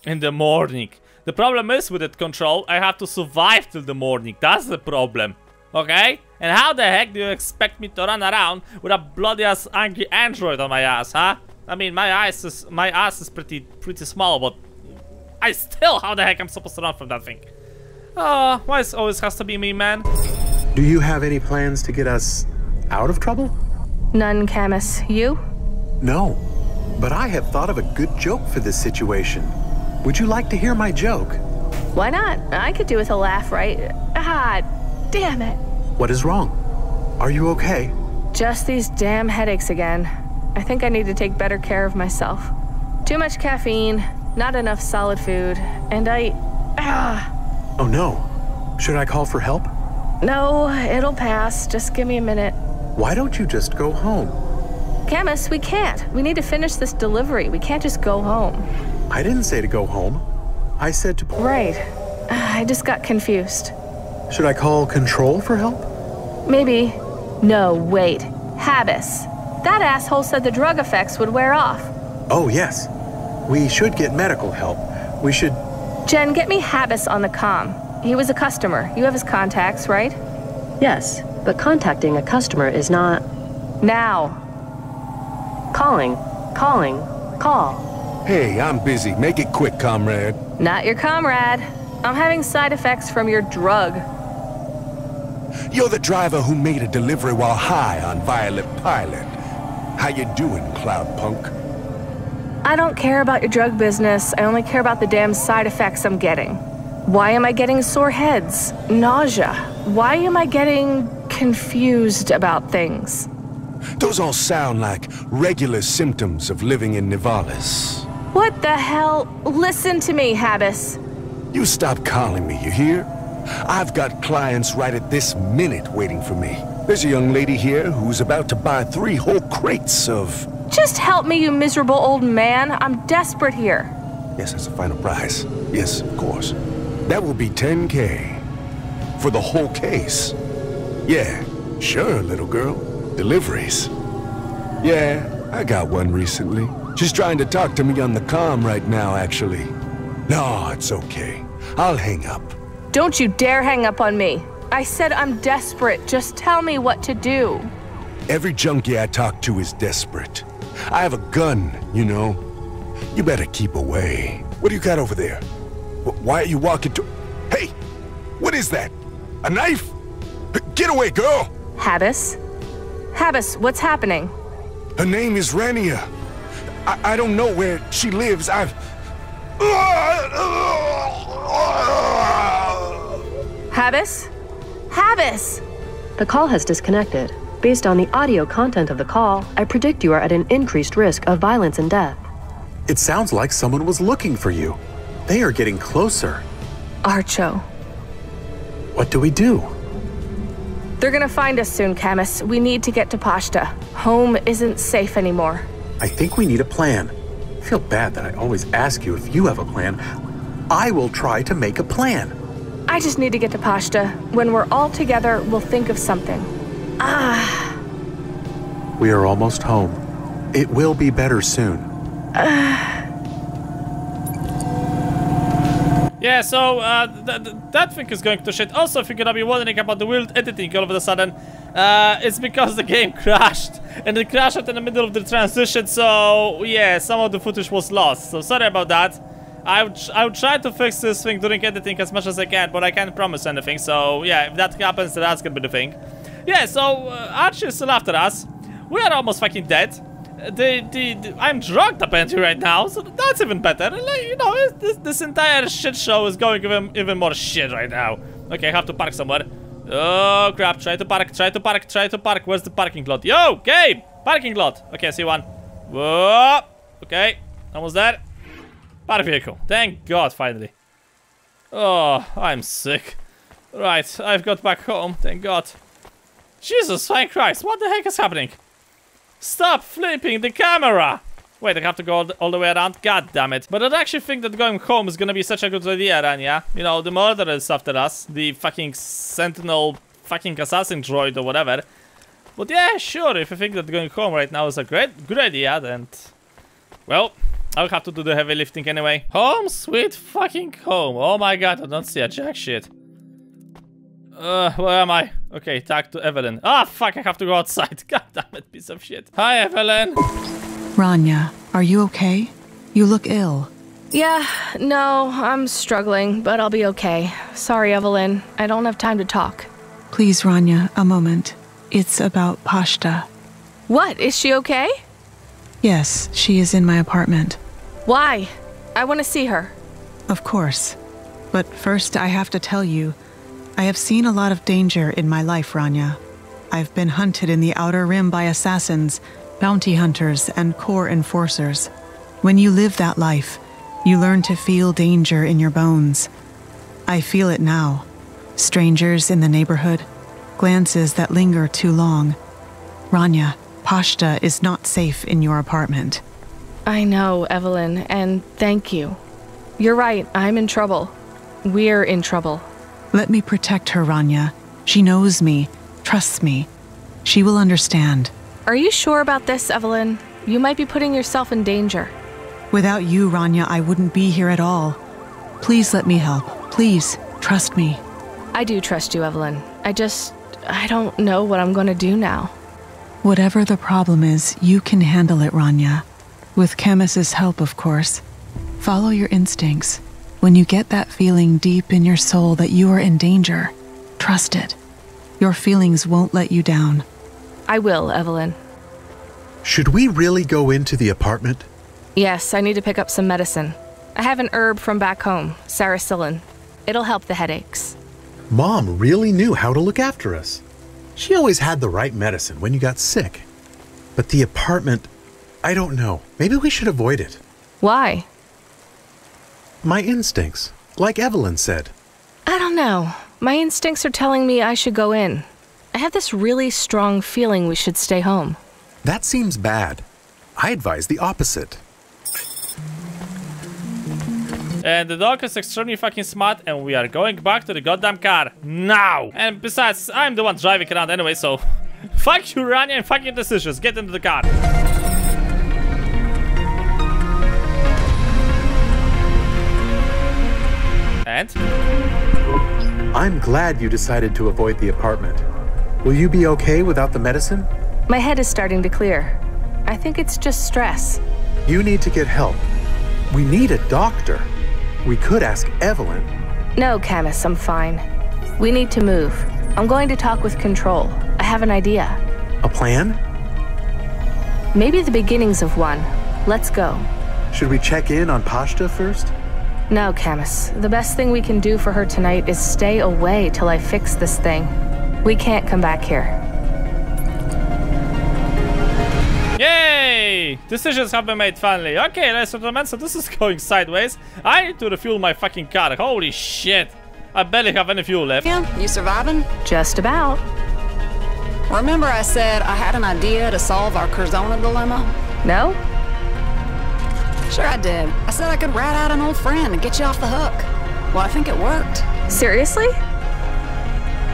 In the morning. The problem is with that Control, I have to survive till the morning. That's the problem. Okay? And how the heck do you expect me to run around with a bloody ass angry android on my ass, huh? I mean, my ass is, my ass is pretty, pretty small, but I still, how the heck I'm supposed to run from that thing? Oh, why it always has to be me, man? Do you have any plans to get us out of trouble? None, Camus. You? No, but I have thought of a good joke for this situation. Would you like to hear my joke? Why not? I could do with a laugh, right? Ah, damn it. What is wrong? Are you okay? Just these damn headaches again. I think I need to take better care of myself. Too much caffeine, not enough solid food, and I... Ah. Oh no, should I call for help? No, it'll pass, just give me a minute. Why don't you just go home? Camus, we can't. We need to finish this delivery, we can't just go home. I didn't say to go home, I said to... Right, I just got confused. Should I call Control for help? Maybe. No, wait, Habis. That asshole said the drug effects would wear off. Oh yes, we should get medical help, we should... Jen, get me Habis on the comm. He was a customer. You have his contacts, right? Yes, but contacting a customer is not... Now. Calling, calling, call. Hey, I'm busy. Make it quick, comrade. Not your comrade. I'm having side effects from your drug. You're the driver who made a delivery while high on Violet Pilot. How you doing, Cloudpunk? I don't care about your drug business, I only care about the damn side effects I'm getting. Why am I getting sore heads? Nausea? Why am I getting confused about things? Those all sound like regular symptoms of living in Nivalis. What the hell? Listen to me, Habis. You stop calling me, you hear? I've got clients right at this minute waiting for me. There's a young lady here who's about to buy three whole crates of... Just help me, you miserable old man. I'm desperate here. Yes, that's the final price. Yes, of course. That will be ten K. For the whole case. Yeah, sure, little girl. Deliveries. Yeah, I got one recently. She's trying to talk to me on the comm right now, actually. No, it's okay. I'll hang up. Don't you dare hang up on me. I said I'm desperate. Just tell me what to do. Every junkie I talk to is desperate. I have a gun, you know. You better keep away. What do you got over there? Why are you walking to... Hey! What is that? A knife? Get away, girl! Habis? Habis, what's happening? Her name is Rania. I, I don't know where she lives. I've... Habis? Habis! The call has disconnected. Based on the audio content of the call, I predict you are at an increased risk of violence and death. It sounds like someone was looking for you. They are getting closer. Archo. What do we do? They're gonna find us soon, Camus. We need to get to Pashta. Home isn't safe anymore. I think we need a plan. I feel bad that I always ask you if you have a plan. I will try to make a plan. I just need to get to Pashta. When we're all together, we'll think of something. Ah. We are almost home. It will be better soon. Ah. Yeah, so uh, th th that thing is going to shit. Also, if you're gonna be wondering about the weird editing all of a sudden, uh, it's because the game crashed. And it crashed in the middle of the transition, so yeah, some of the footage was lost. So sorry about that. I would, I would try to fix this thing during editing as much as I can, but I can't promise anything. So yeah, if that happens, then that's gonna be the thing. Yeah, so uh, Archie is still after us. We are almost fucking dead. the, the, the I'm drunk apparently right now, so that's even better. Like, you know, this this entire shit show is going even even more shit right now. Okay, I have to park somewhere. Oh crap! Try to park, try to park, try to park. Where's the parking lot? Yo, game! Okay. Parking lot. Okay, I see one. Whoa! Okay, almost there. Park vehicle. Thank God, finally. Oh, I'm sick. Right, I've got back home. Thank God. Jesus Christ! What the heck is happening? Stop flipping the camera! Wait, I have to go all the, all the way around? God damn it. But I don't actually think that going home is gonna be such a good idea, Rania. You know, the murderer is after us. The fucking sentinel fucking assassin droid or whatever. But yeah, sure, if you think that going home right now is a great, good idea, then... Well, I'll have to do the heavy lifting anyway. Home sweet fucking home. Oh my God, I don't see a jack shit. Uh, where am I? Okay, talk to Evelyn. Ah, fuck, I have to go outside. God damn it, piece of shit. Hi, Evelyn. Rania, are you okay? You look ill. Yeah, no, I'm struggling, but I'll be okay. Sorry, Evelyn. I don't have time to talk. Please, Rania, a moment. It's about Pashta. What? Is she okay? Yes, she is in my apartment. Why? I want to see her. Of course. But first, I have to tell you, I have seen a lot of danger in my life, Rania. I've been hunted in the Outer Rim by assassins, bounty hunters, and core enforcers. When you live that life, you learn to feel danger in your bones. I feel it now. Strangers in the neighborhood, glances that linger too long. Rania, Pashta is not safe in your apartment. I know, Evelyn, and thank you. You're right, I'm in trouble. We're in trouble. Let me protect her, Rania. She knows me, trusts me. She will understand. Are you sure about this, Evelyn? You might be putting yourself in danger. Without you, Rania, I wouldn't be here at all. Please let me help. Please, trust me. I do trust you, Evelyn. I just, I don't know what I'm going to do now. Whatever the problem is, you can handle it, Rania. With Camus's help, of course. Follow your instincts. When you get that feeling deep in your soul that you are in danger, trust it. Your feelings won't let you down. I will, Evelyn. Should we really go into the apartment? Yes, I need to pick up some medicine. I have an herb from back home, saracillin. It'll help the headaches. Mom really knew how to look after us. She always had the right medicine when you got sick. But the apartment, I don't know. Maybe we should avoid it. Why? My instincts, like Evelyn said. I don't know. My instincts are telling me I should go in. I have this really strong feeling we should stay home. That seems bad. I advise the opposite. And the dog is extremely fucking smart, and we are going back to the goddamn car now. And besides, I'm the one driving around anyway, so fuck you, Rania, and fuck your decisions. Get into the car. And? I'm glad you decided to avoid the apartment. Will you be okay without the medicine? My head is starting to clear. I think it's just stress. You need to get help. We need a doctor. We could ask Evelyn. No, Camus, I'm fine. We need to move. I'm going to talk with Control. I have an idea. A plan? Maybe the beginnings of one. Let's go. Should we check in on Pashta first? No, Camus. The best thing we can do for her tonight is stay away till I fix this thing. We can't come back here. Yay! Decisions have been made finally. Okay, ladies and gentlemen, so this is going sideways. I need to refuel my fucking car. Holy shit. I barely have any fuel left. Yeah, you surviving? Just about. Remember I said I had an idea to solve our Curzona dilemma? No? Sure I did. I said I could rat out an old friend and get you off the hook. Well, I think it worked. Seriously?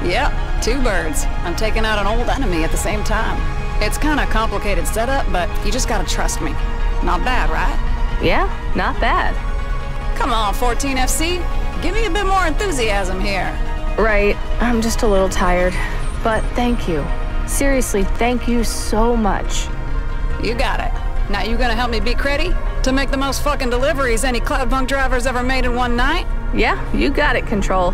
Yep, two birds. I'm taking out an old enemy at the same time. It's kind of complicated setup, but you just gotta trust me. Not bad, right? Yeah, not bad. Come on, fourteen F C. Give me a bit more enthusiasm here. Right, I'm just a little tired. But thank you. Seriously, thank you so much. You got it. Now you gonna help me beat Creddy? To make the most fucking deliveries any Cloudpunk driver's ever made in one night? Yeah, you got it, Control.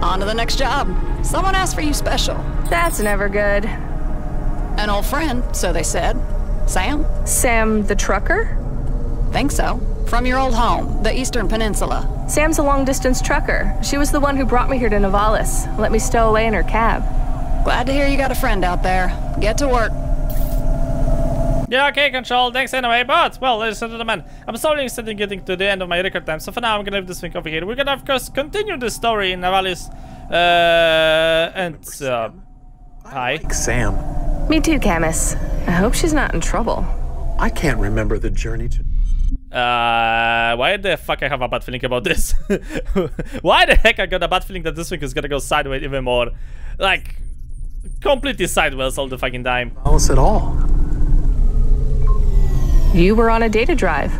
On to the next job. Someone asked for you special. That's never good. An old friend, so they said. Sam? Sam the trucker? Think so. From your old home, the Eastern Peninsula. Sam's a long-distance trucker. She was the one who brought me here to Nivalis. Let me stow away in her cab. Glad to hear you got a friend out there. Get to work. Yeah, okay, Control. Thanks anyway, but, well, ladies and gentlemen, I'm slowly sitting getting to the end of my record time, so for now I'm gonna leave this thing over here. We're gonna, of course, continue this story in Nivalis. Uh, and, uh, hi. I like Sam. Me too, Camus. I hope she's not in trouble. I can't remember the journey to... Uh, why the fuck I have a bad feeling about this? Why the heck I got a bad feeling that this thing is gonna go sideways even more? Like, completely sideways all the fucking time. Almost at all. You were on a data drive.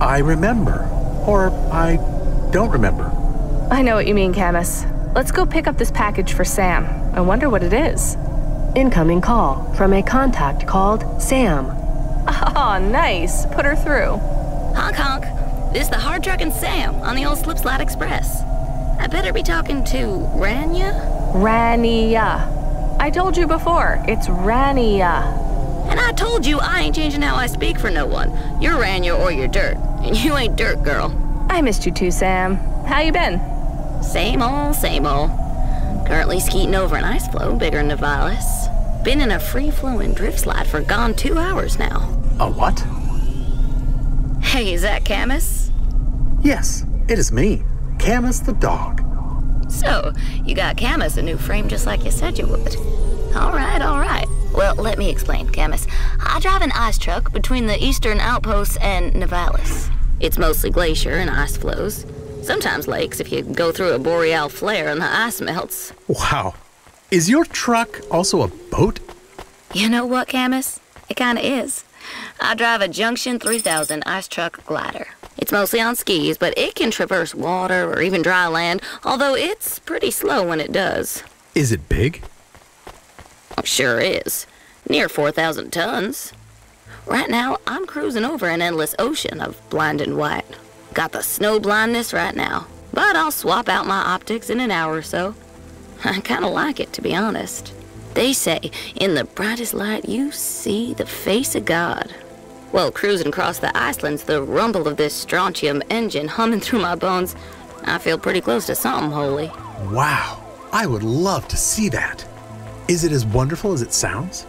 I remember. Or I don't remember. I know what you mean, Camus. Let's go pick up this package for Sam. I wonder what it is. Incoming call from a contact called Sam. Oh, nice. Put her through. Honk honk. This is the hard truckin' Sam on the old Slip-slot Express. I better be talking to Rania? Rania. I told you before, it's Rania. And I told you I ain't changing how I speak for no one. You're Rania or you're dirt. And you ain't dirt, girl. I missed you too, Sam. How you been? Same old, same old. Currently skeeting over an ice floe bigger than Nivalis. Been in a free-flowing drift slide for gone two hours now. A what? Hey, is that Camus? Yes, it is me, Camus the dog. So, you got Camus a new frame just like you said you would. All right, all right. Well, let me explain, Camus. I drive an ice truck between the eastern outposts and Nivalis. It's mostly glacier and ice floes. Sometimes lakes if you go through a boreal flare and the ice melts. Wow. Is your truck also a boat? You know what, Camus? It kinda is. I drive a Junction three thousand ice truck glider. It's mostly on skis, but it can traverse water or even dry land, although it's pretty slow when it does. Is it big? Sure is. Near four thousand tons. Right now, I'm cruising over an endless ocean of blinding white. Got the snow blindness right now, but I'll swap out my optics in an hour or so. I kind of like it, to be honest. They say, in the brightest light, you see the face of God. Well, cruising across the Icelands, the rumble of this strontium engine humming through my bones, I feel pretty close to something holy. Wow, I would love to see that. Is it as wonderful as it sounds?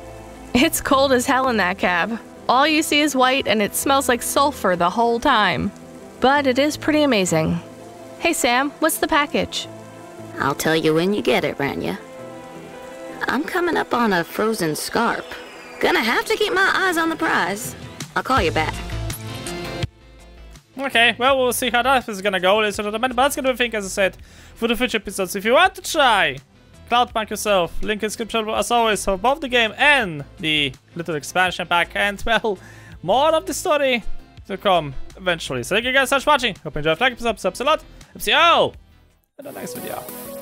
It's cold as hell in that cab. All you see is white, and it smells like sulfur the whole time. But it is pretty amazing. Hey, Sam, what's the package? I'll tell you when you get it, Rania. I'm coming up on a frozen scarp. Gonna have to keep my eyes on the prize. I'll call you back. Okay, well, we'll see how that is gonna go, ladies and gentlemen. But that's gonna be thing, as I said, for the future episodes. If you want to try Cloudpunk yourself, link in description as always for both the game and the little expansion pack, and well, more of the story to come eventually. So thank you guys so much for watching. Hope you enjoyed the episode. Subs a lot. See you all in the next video.